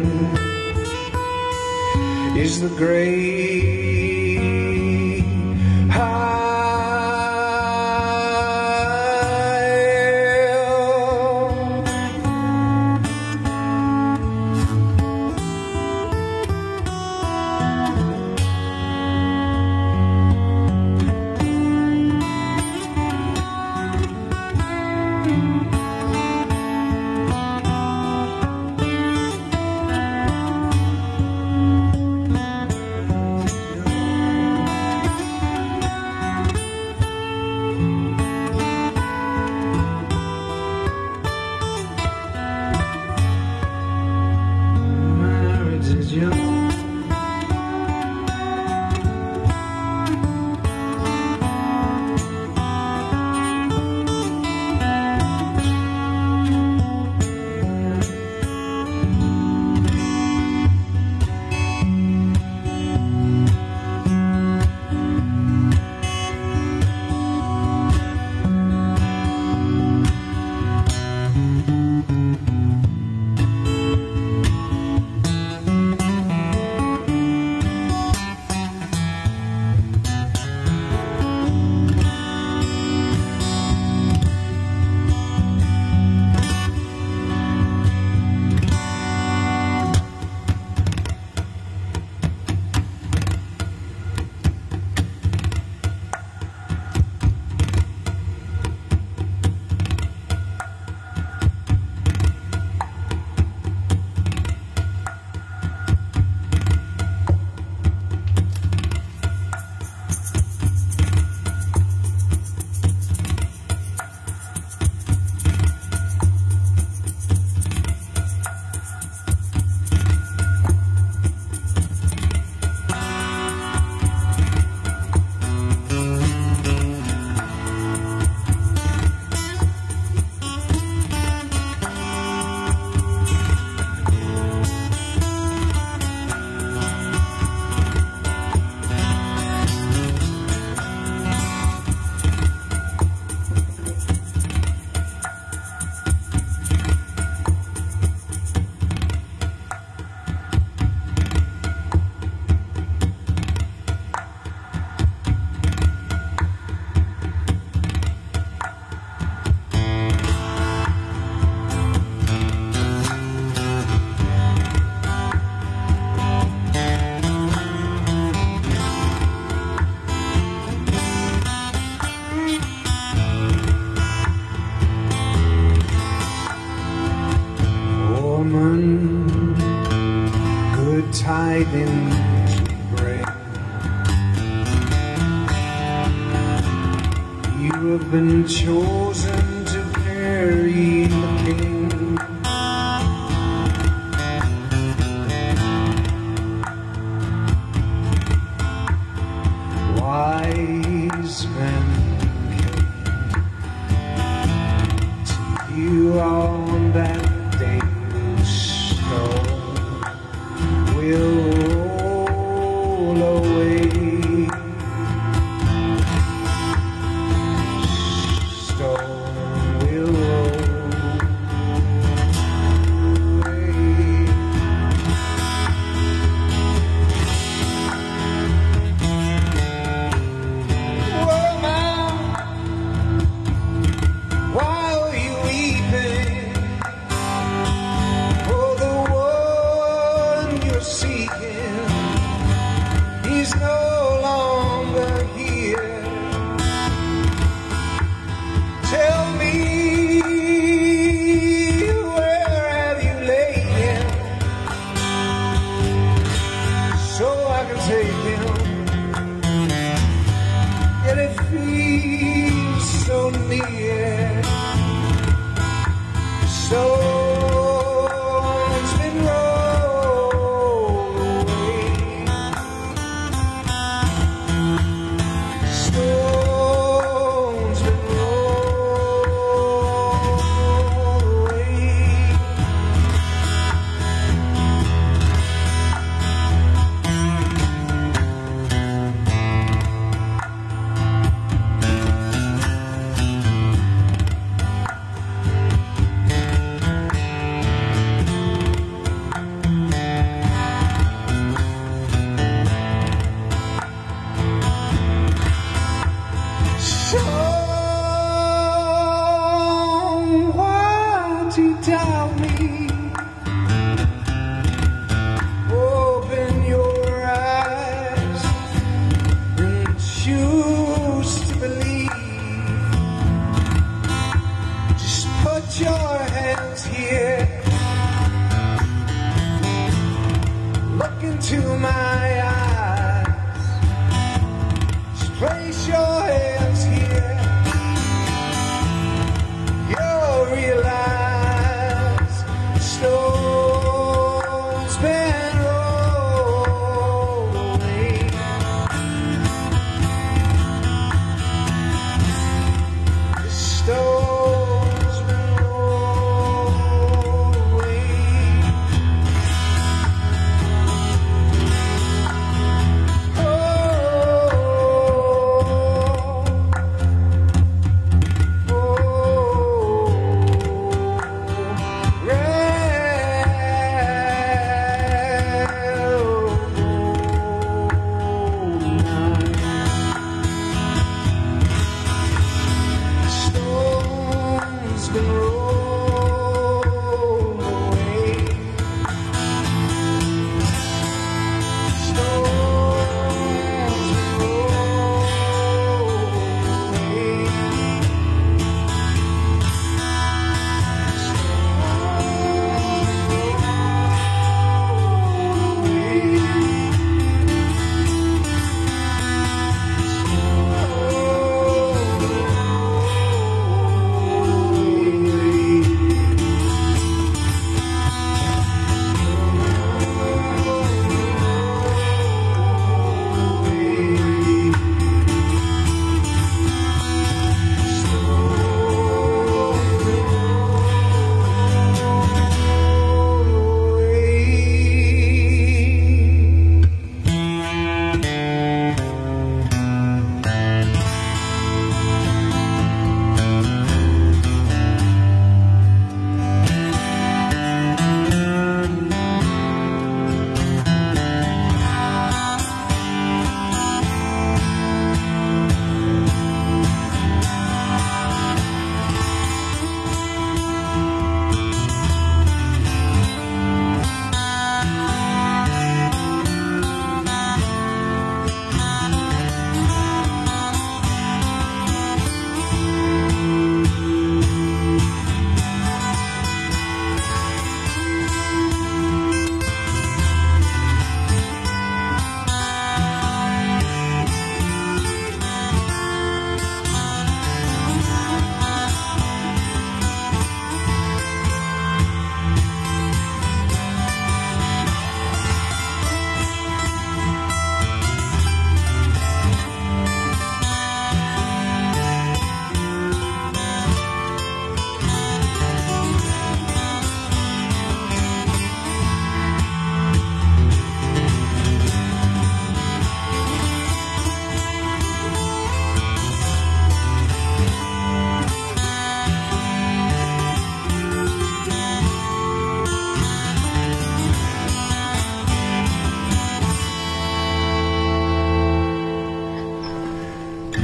is the great chosen to carry the king. Wise men came to you on that day the storm will roll away. tell me. Open your eyes and choose to believe. Just put your hands here. Look into my eyes. Just place your hands here. You'll realize the stone's been rolling. The stone's been rolling.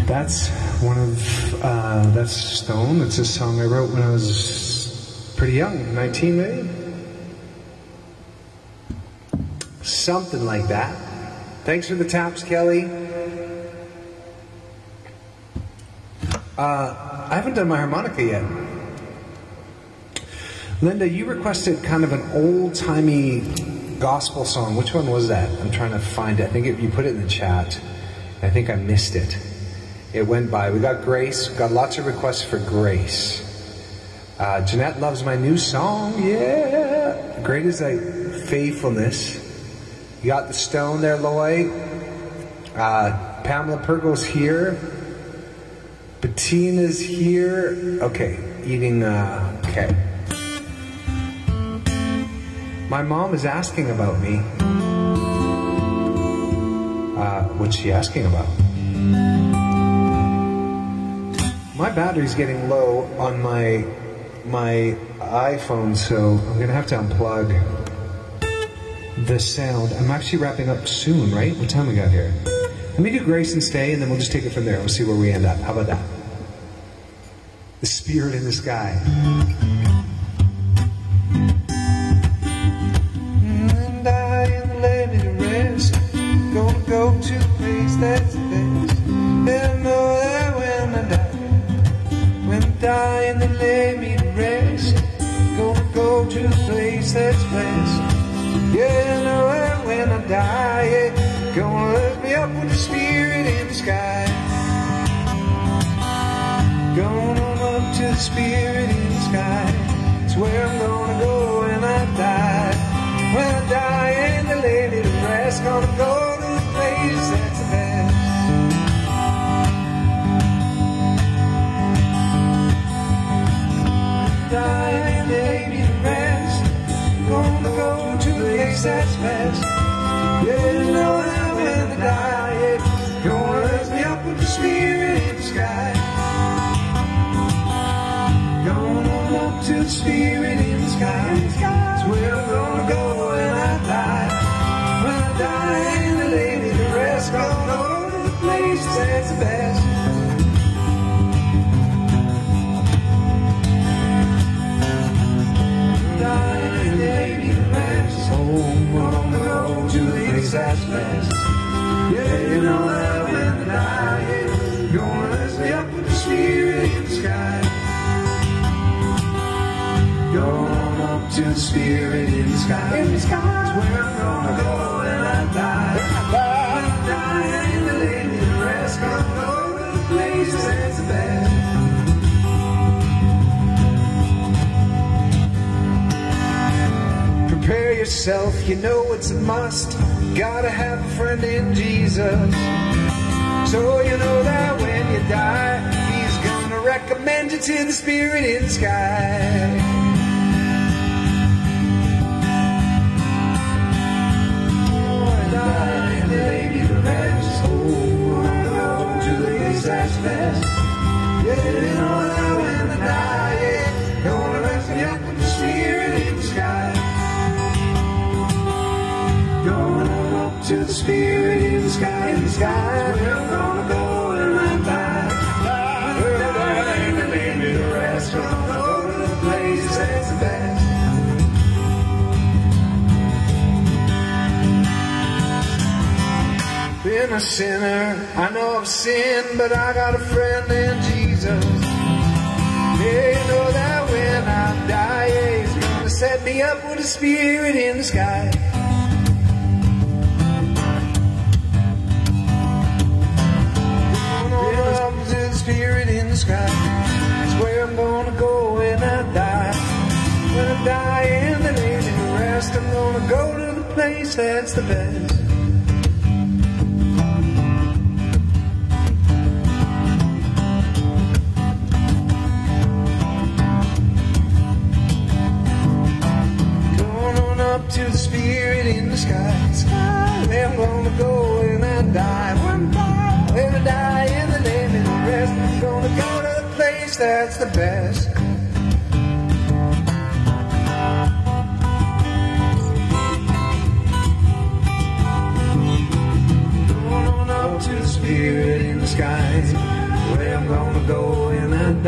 That's one of, that's Stone. It's a song I wrote when I was pretty young, 19 maybe? Something like that. Thanks for the taps, Kelly. I haven't done my harmonica yet. Linda, you requested kind of an old-timey gospel song. Which one was that? I'm trying to find it. I think you put it in the chat. I think I missed it. It went by. We got Grace. Got lots of requests for Grace. Jeanette loves my new song. Yeah. Great is thy faithfulness. You got the Stone there, Lloyd. Pamela Pergo's here. Bettina's here. Okay. Eating, okay. My mom is asking about me. What's she asking about? My battery's getting low on my iPhone, so I'm gonna have to unplug the sound. I'm actually wrapping up soon, right? What time we got here? Let me do Grace and Stay, and then we'll just take it from there. We'll see where we end up. How about that? The Spirit in the Sky. place that's best. Yeah, I know that when I die, yeah, gonna lift me up with the spirit in the sky. Gonna up to the spirit in the sky. It's where I'm gonna go when I die. When I die and the lady to rest, gonna go to the place that's the best. Die and lay to rest, gonna go to the place that's best. Yeah, you know that when I die, yeah, gonna raise me up with the spirit in the sky. Gonna walk to the spirit in the sky. It's where I'm gonna go when I die. When I die and I lay me to rest, gonna go to the place that's the best. Home on the road to the excess best. Yeah, you know that when I die, yeah, gonna lift me up with the spirit in the sky. Going up to the spirit in the sky. In the sky. It's where I'm gonna go when I die. When I die and the lady to rest, gonna go to the place that's the best. Prepare yourself, you know it's a must. Gotta have a friend in Jesus. So you know that when you die, he's gonna recommend you to the spirit in the sky. When I die, they be the best. Oh, I know to the excess best. Yeah, you know that when I die, yeah, gonna lift me up with the spirit in the sky. Going up to the spirit in the sky, in the sky. Where I'm gonna go and I'm back. Where I'm dying and lay me to rest. Gonna go to the place that's the best. Been a sinner, I know I've sinned, but I got a friend in Jesus. Yeah, you know that when I die, yeah, he's gonna set me up with the spirit in the sky. Spirit in the sky. It's where I'm gonna go when I die. When I die and the lay me to rest, I'm gonna go to the place that's the best. Going on up to the spirit in the sky. Sky. Where I'm gonna go when I die. When I die, when I die and the lay me to rest, I'm gonna go to the place that's the best. Going on up to the spirit in the sky. Where I'm gonna go when I die. When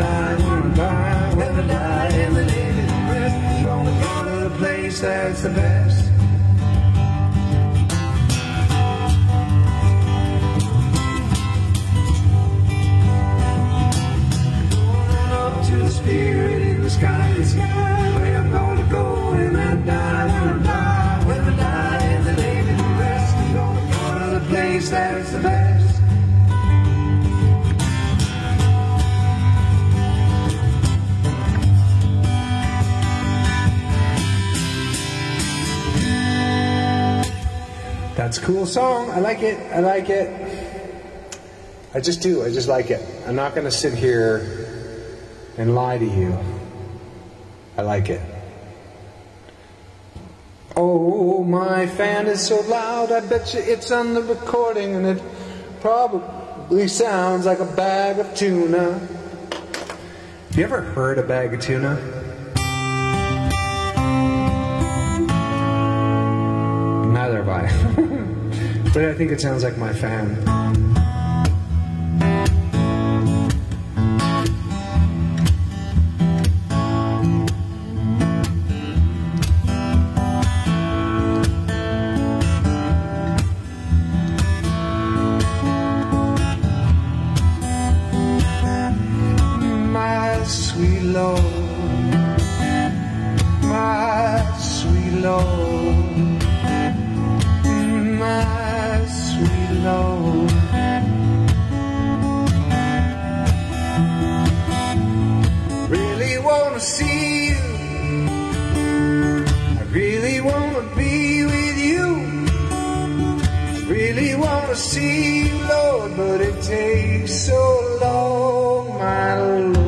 I die, when I die and the day is rest, I'm gonna go to the place that's the best. Spirit in the sky, the sky. Where I'm gonna go when I die, when I die, when I die, and the day with the rest, I'm gonna go to the place that's the best. That's a cool song. I like it. I like it. I just do. I just like it. I'm not gonna sit here and lie to you. I like it. Oh, my fan is so loud, I bet you it's on the recording, and it probably sounds like a bag of tuna. Have you ever heard a bag of tuna? Neither have I. But I think it sounds like my fan. Sweet Lord, my sweet never see, Lord, but it takes so long, my Lord.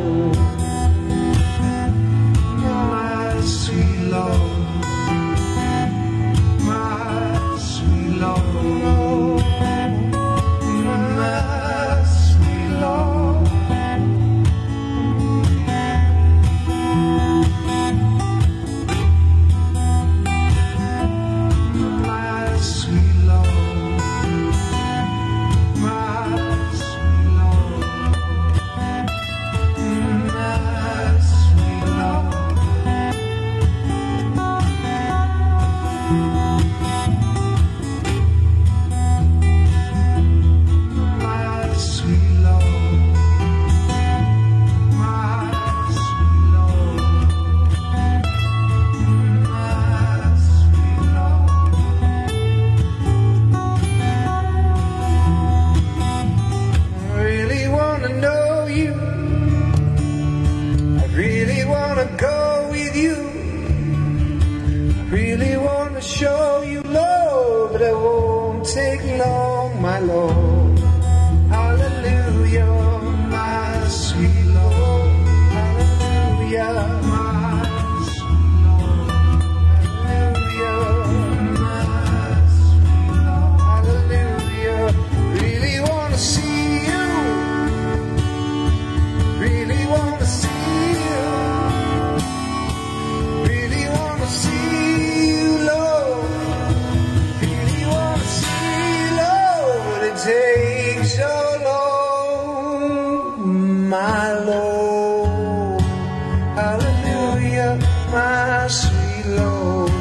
My sweet Lord,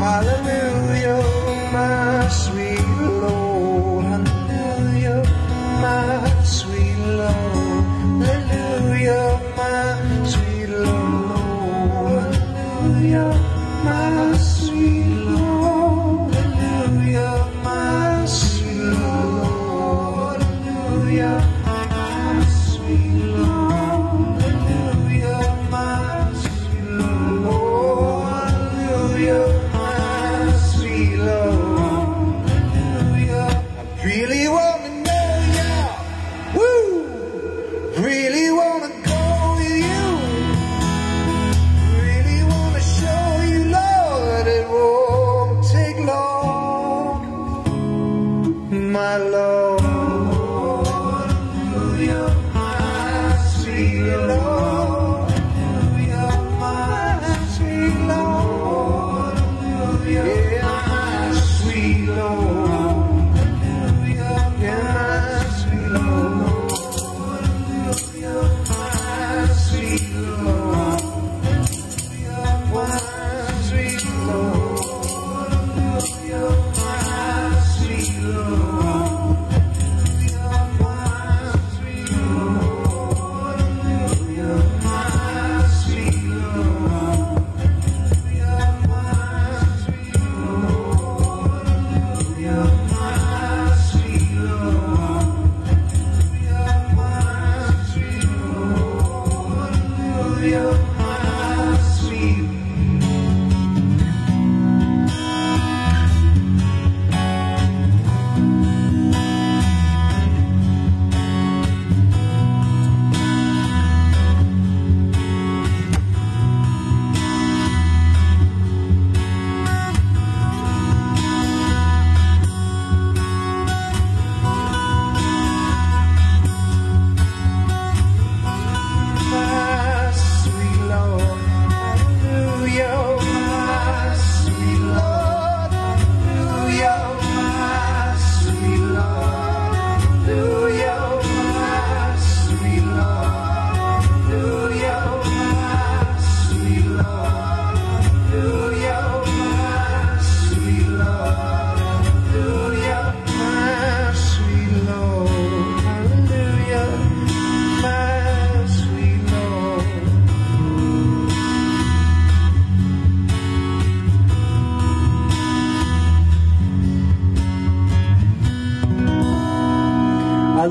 my sweet Lord, my sweet Lord.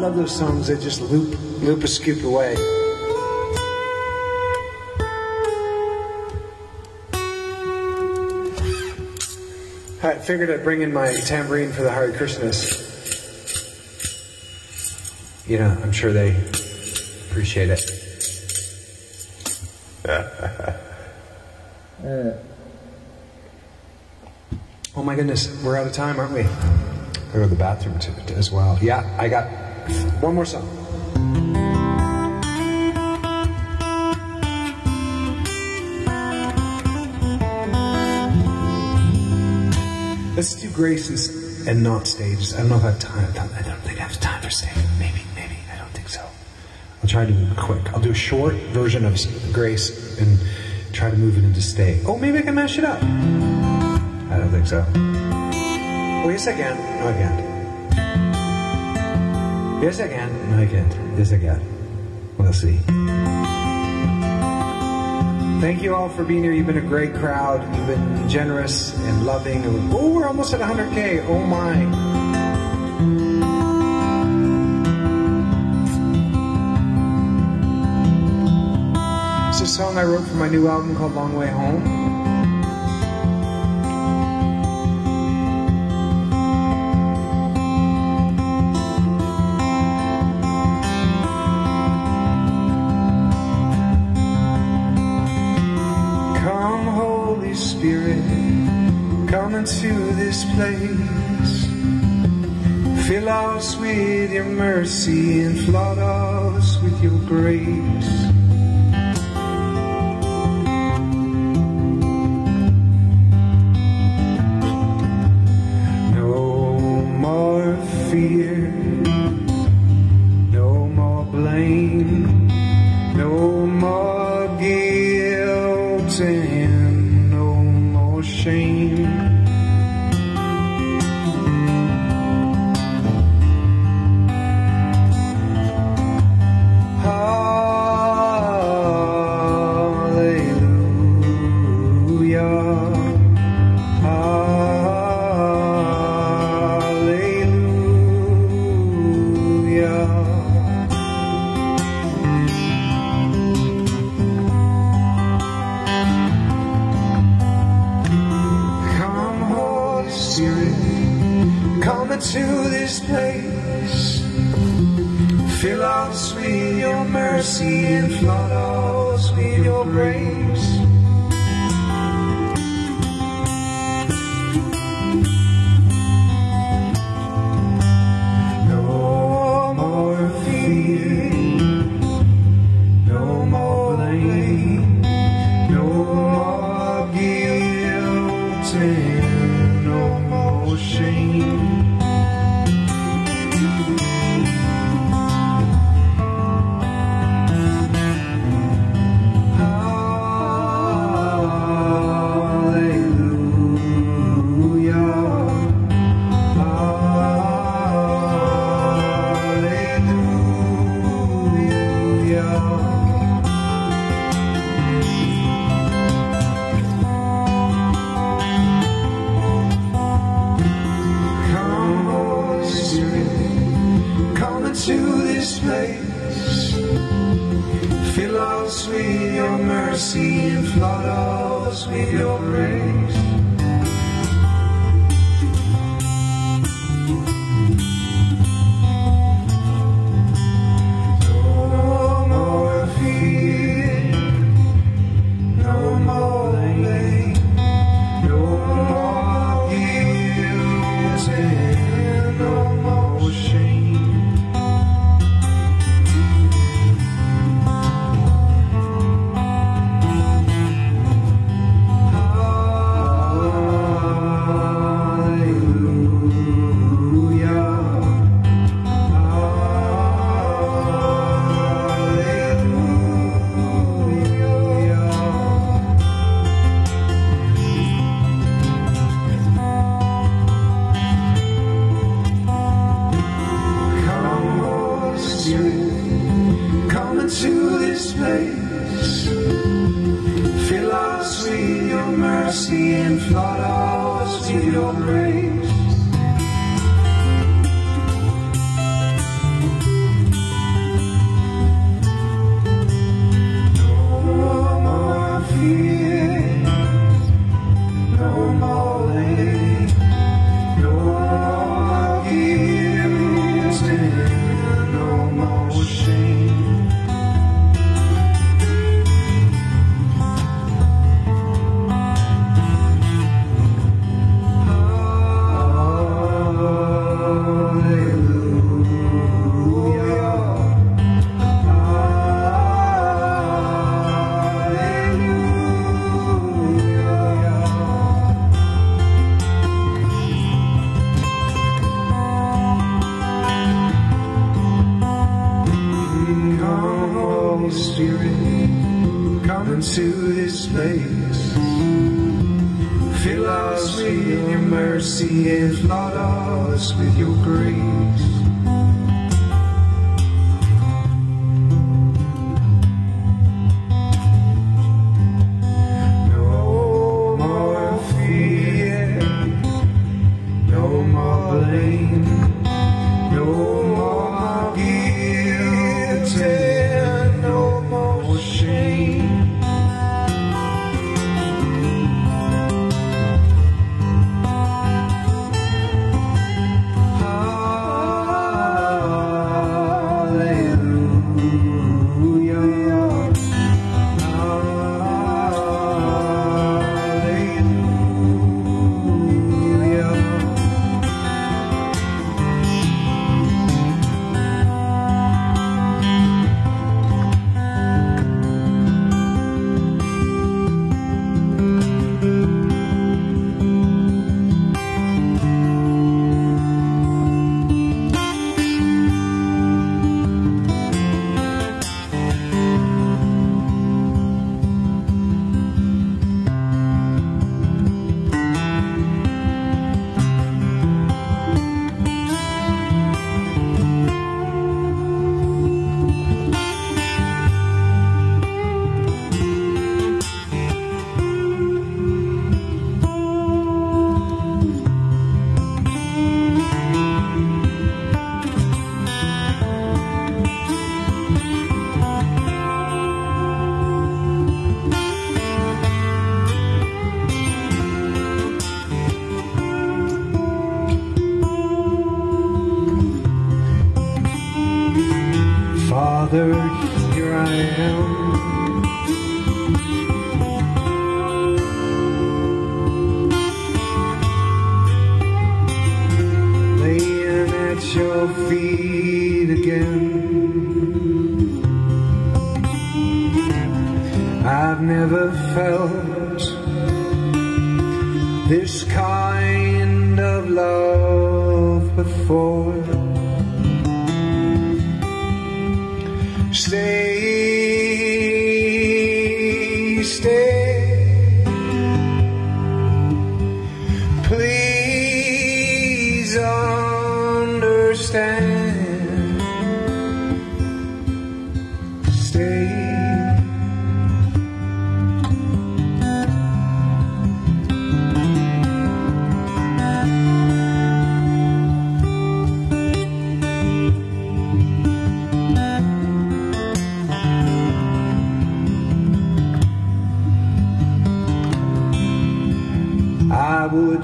Those songs that just loop a scoop away. I figured I'd bring in my tambourine for the Hare Krishnas. you know, I'm sure they appreciate it. Oh my goodness, we're out of time, aren't we? I go to the bathroom as well. Yeah, I got one more song. Let's do Graces and not stages. I don't know if I have time. I don't think I have time for stages. Maybe. I don't think so. I'll try to do it quick. I'll do a short version of Grace and try to move it into stage. Oh, maybe I can mash it up. I don't think so. Oh, yes, I can. No, I can't. Yes, I can. No, I can't. Yes, I can. We'll see. Thank you all for being here. You've been a great crowd. You've been generous and loving. Oh, we're almost at 100K. Oh, my. It's a song I wrote for my new album called Long Way Home. To this place, fill us with your mercy and flood us with your grace. No more fear, no more blame, no more guilt and no more shame. And flood us with your grace. No more fear, no more blame, no more guilt and no more shame. No more into this place. Fill us with your mercy and flood us with your grace. No more fear, no more blame, no more guilt and no more shame.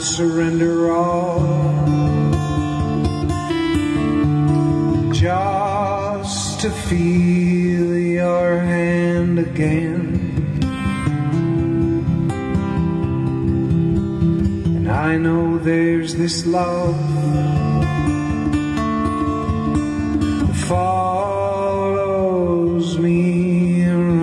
Surrender all, just to feel your hand again. And I know there's this love, that follows me around.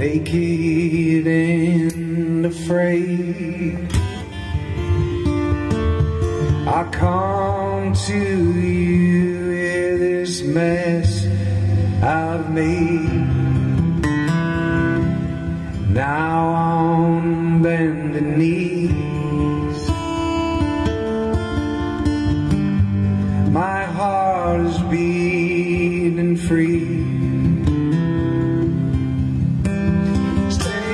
Naked and afraid, I come to you with this mess I've made. Now on bended knees, my heart is beating free. Stay.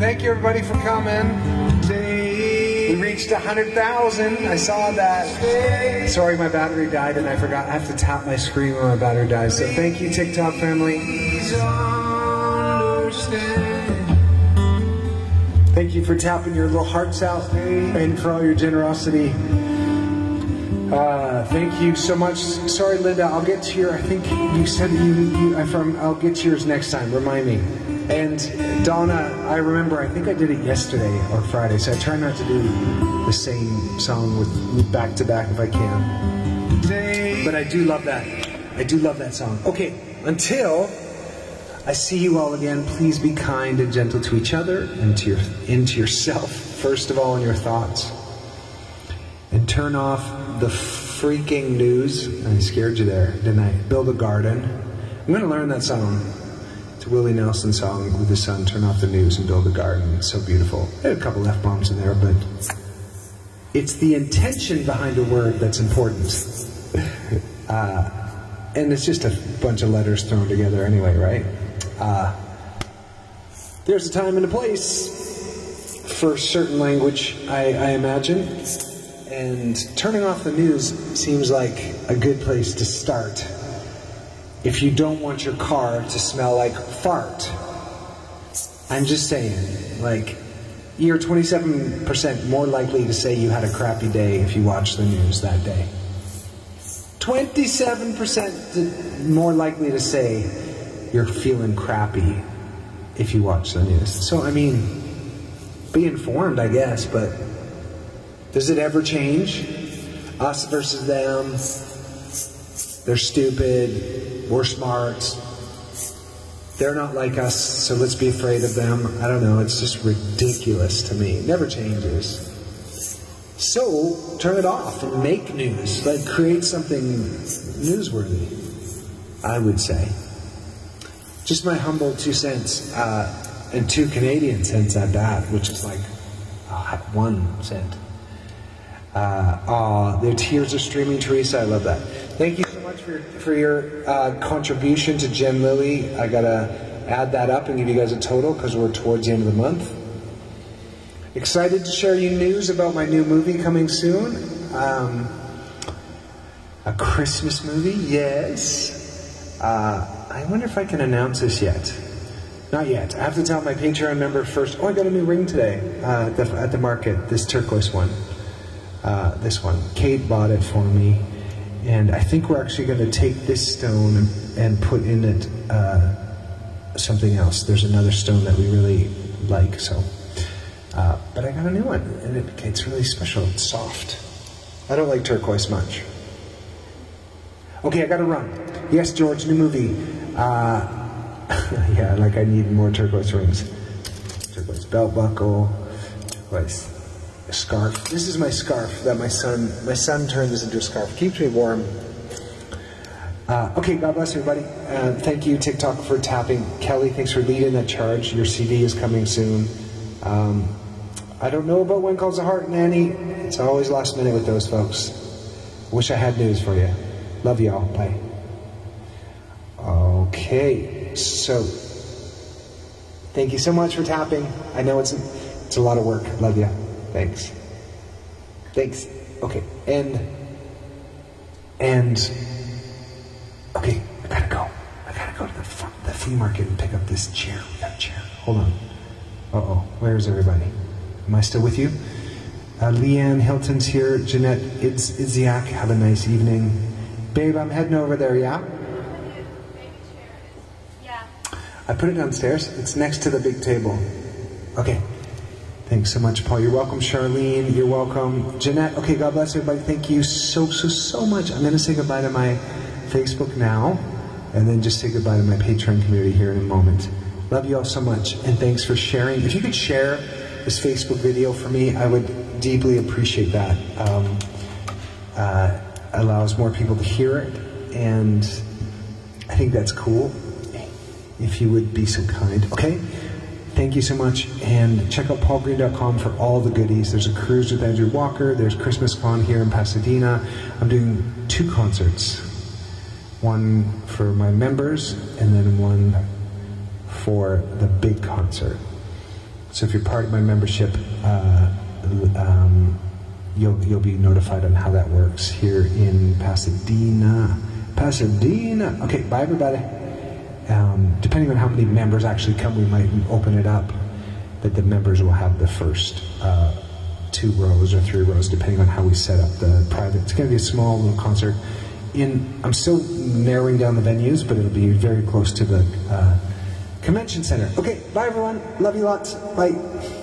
Thank you, everybody, for coming. We reached 100,000. I saw that. Sorry, my battery died, and I forgot. I have to tap my screen when my battery dies. So thank you, TikTok family. Thank you for tapping your little hearts out and for all your generosity. Thank you so much. Sorry, Linda, I'll get to your, I think you said I'll get to yours next time, remind me. And Donna, I remember, I think I did it yesterday or Friday, so I try not to do the same song with back to back if I can. But I do love that. I do love that song. Okay, until I see you all again, please be kind and gentle to each other and to yourself, first of all, in your thoughts. And turn off the freaking news. I scared you there, didn't I? Build a garden. I'm going to learn that song. It's a Willie Nelson song with the sun. Turn off the news and build a garden. It's so beautiful. There are a couple F-bombs in there, but it's the intention behind a word that's important. And it's just a bunch of letters thrown together anyway, right? There's a time and a place for certain language, I imagine. And turning off the news seems like a good place to start if you don't want your car to smell like fart. I'm just saying, like, you're 27% more likely to say you had a crappy day if you watch the news that day. 27% more likely to say you're feeling crappy if you watch the news. So, I mean, be informed, I guess, but does it ever change? Us versus them. They're stupid. We're smart. They're not like us, so let's be afraid of them. I don't know. It's just ridiculous to me. It never changes. So turn it off and make news. Like, create something newsworthy, I would say. Just my humble 2 cents and 2 Canadian cents at that, which is like 1 cent. Their tears are streaming. Teresa, I love that. Thank you so much for your contribution to Jen Lilly. I gotta add that up and give you guys a total because we're towards the end of the month. Excited to share you news about my new movie coming soon. A Christmas movie, yes. I wonder if I can announce this yet. Not yet. I have to tell my Patreon member first. Oh, I got a new ring today at the market. This turquoise one. This one. Kate bought it for me, and I think we're actually going to take this stone and put in it something else. There's another stone that we really like, so. But I got a new one, and it's really special. It's soft. I don't like turquoise much. Okay, I gotta run. Yes, George, new movie. Yeah, like I need more turquoise rings. Turquoise belt buckle. Turquoise scarf. This is my scarf that my son turned this into a scarf. Keeps me warm. Okay, God bless everybody. Thank you, TikTok, for tapping. Kelly, thanks for leading that charge. Your CD is coming soon. I don't know about When Calls the Heart, Nanny. It's always last minute with those folks. Wish I had news for you. Love y'all. Bye. Okay, so thank you so much for tapping. I know it's a lot of work. Love ya. Thanks. Thanks. Okay. And okay, I gotta go. I gotta go to the flea market and pick up this chair. We got a chair. Hold on. Uh-oh. Where's everybody? Am I still with you? Leanne Hilton's here. Jeanette Idziak. Have a nice evening. Babe, I'm heading over there, yeah? Yeah. I put it downstairs. It's next to the big table. Okay. Thanks so much, Paul. You're welcome, Charlene. You're welcome, Jeanette. Okay, God bless everybody. Thank you so much. I'm going to say goodbye to my Facebook now, and then just say goodbye to my Patreon community here in a moment. Love you all so much, and thanks for sharing. If you could share this Facebook video for me, I would deeply appreciate that. Allows more people to hear it, and I think that's cool. If you would be so kind, okay? Thank you so much, and check out paulgreene.com for all the goodies. There's a cruise with Andrew Walker. There's Christmas Con here in Pasadena. I'm doing 2 concerts, one for my members and then one for the big concert. So if you're part of my membership, you'll be notified on how that works here in Pasadena. Pasadena! Okay, bye everybody. Depending on how many members actually come, we might open it up that the members will have the first 2 rows or 3 rows, depending on how we set up the private. It's going to be a small little concert. I'm still narrowing down the venues, but it'll be very close to the Convention Center. Okay, bye everyone. Love you lots. Bye.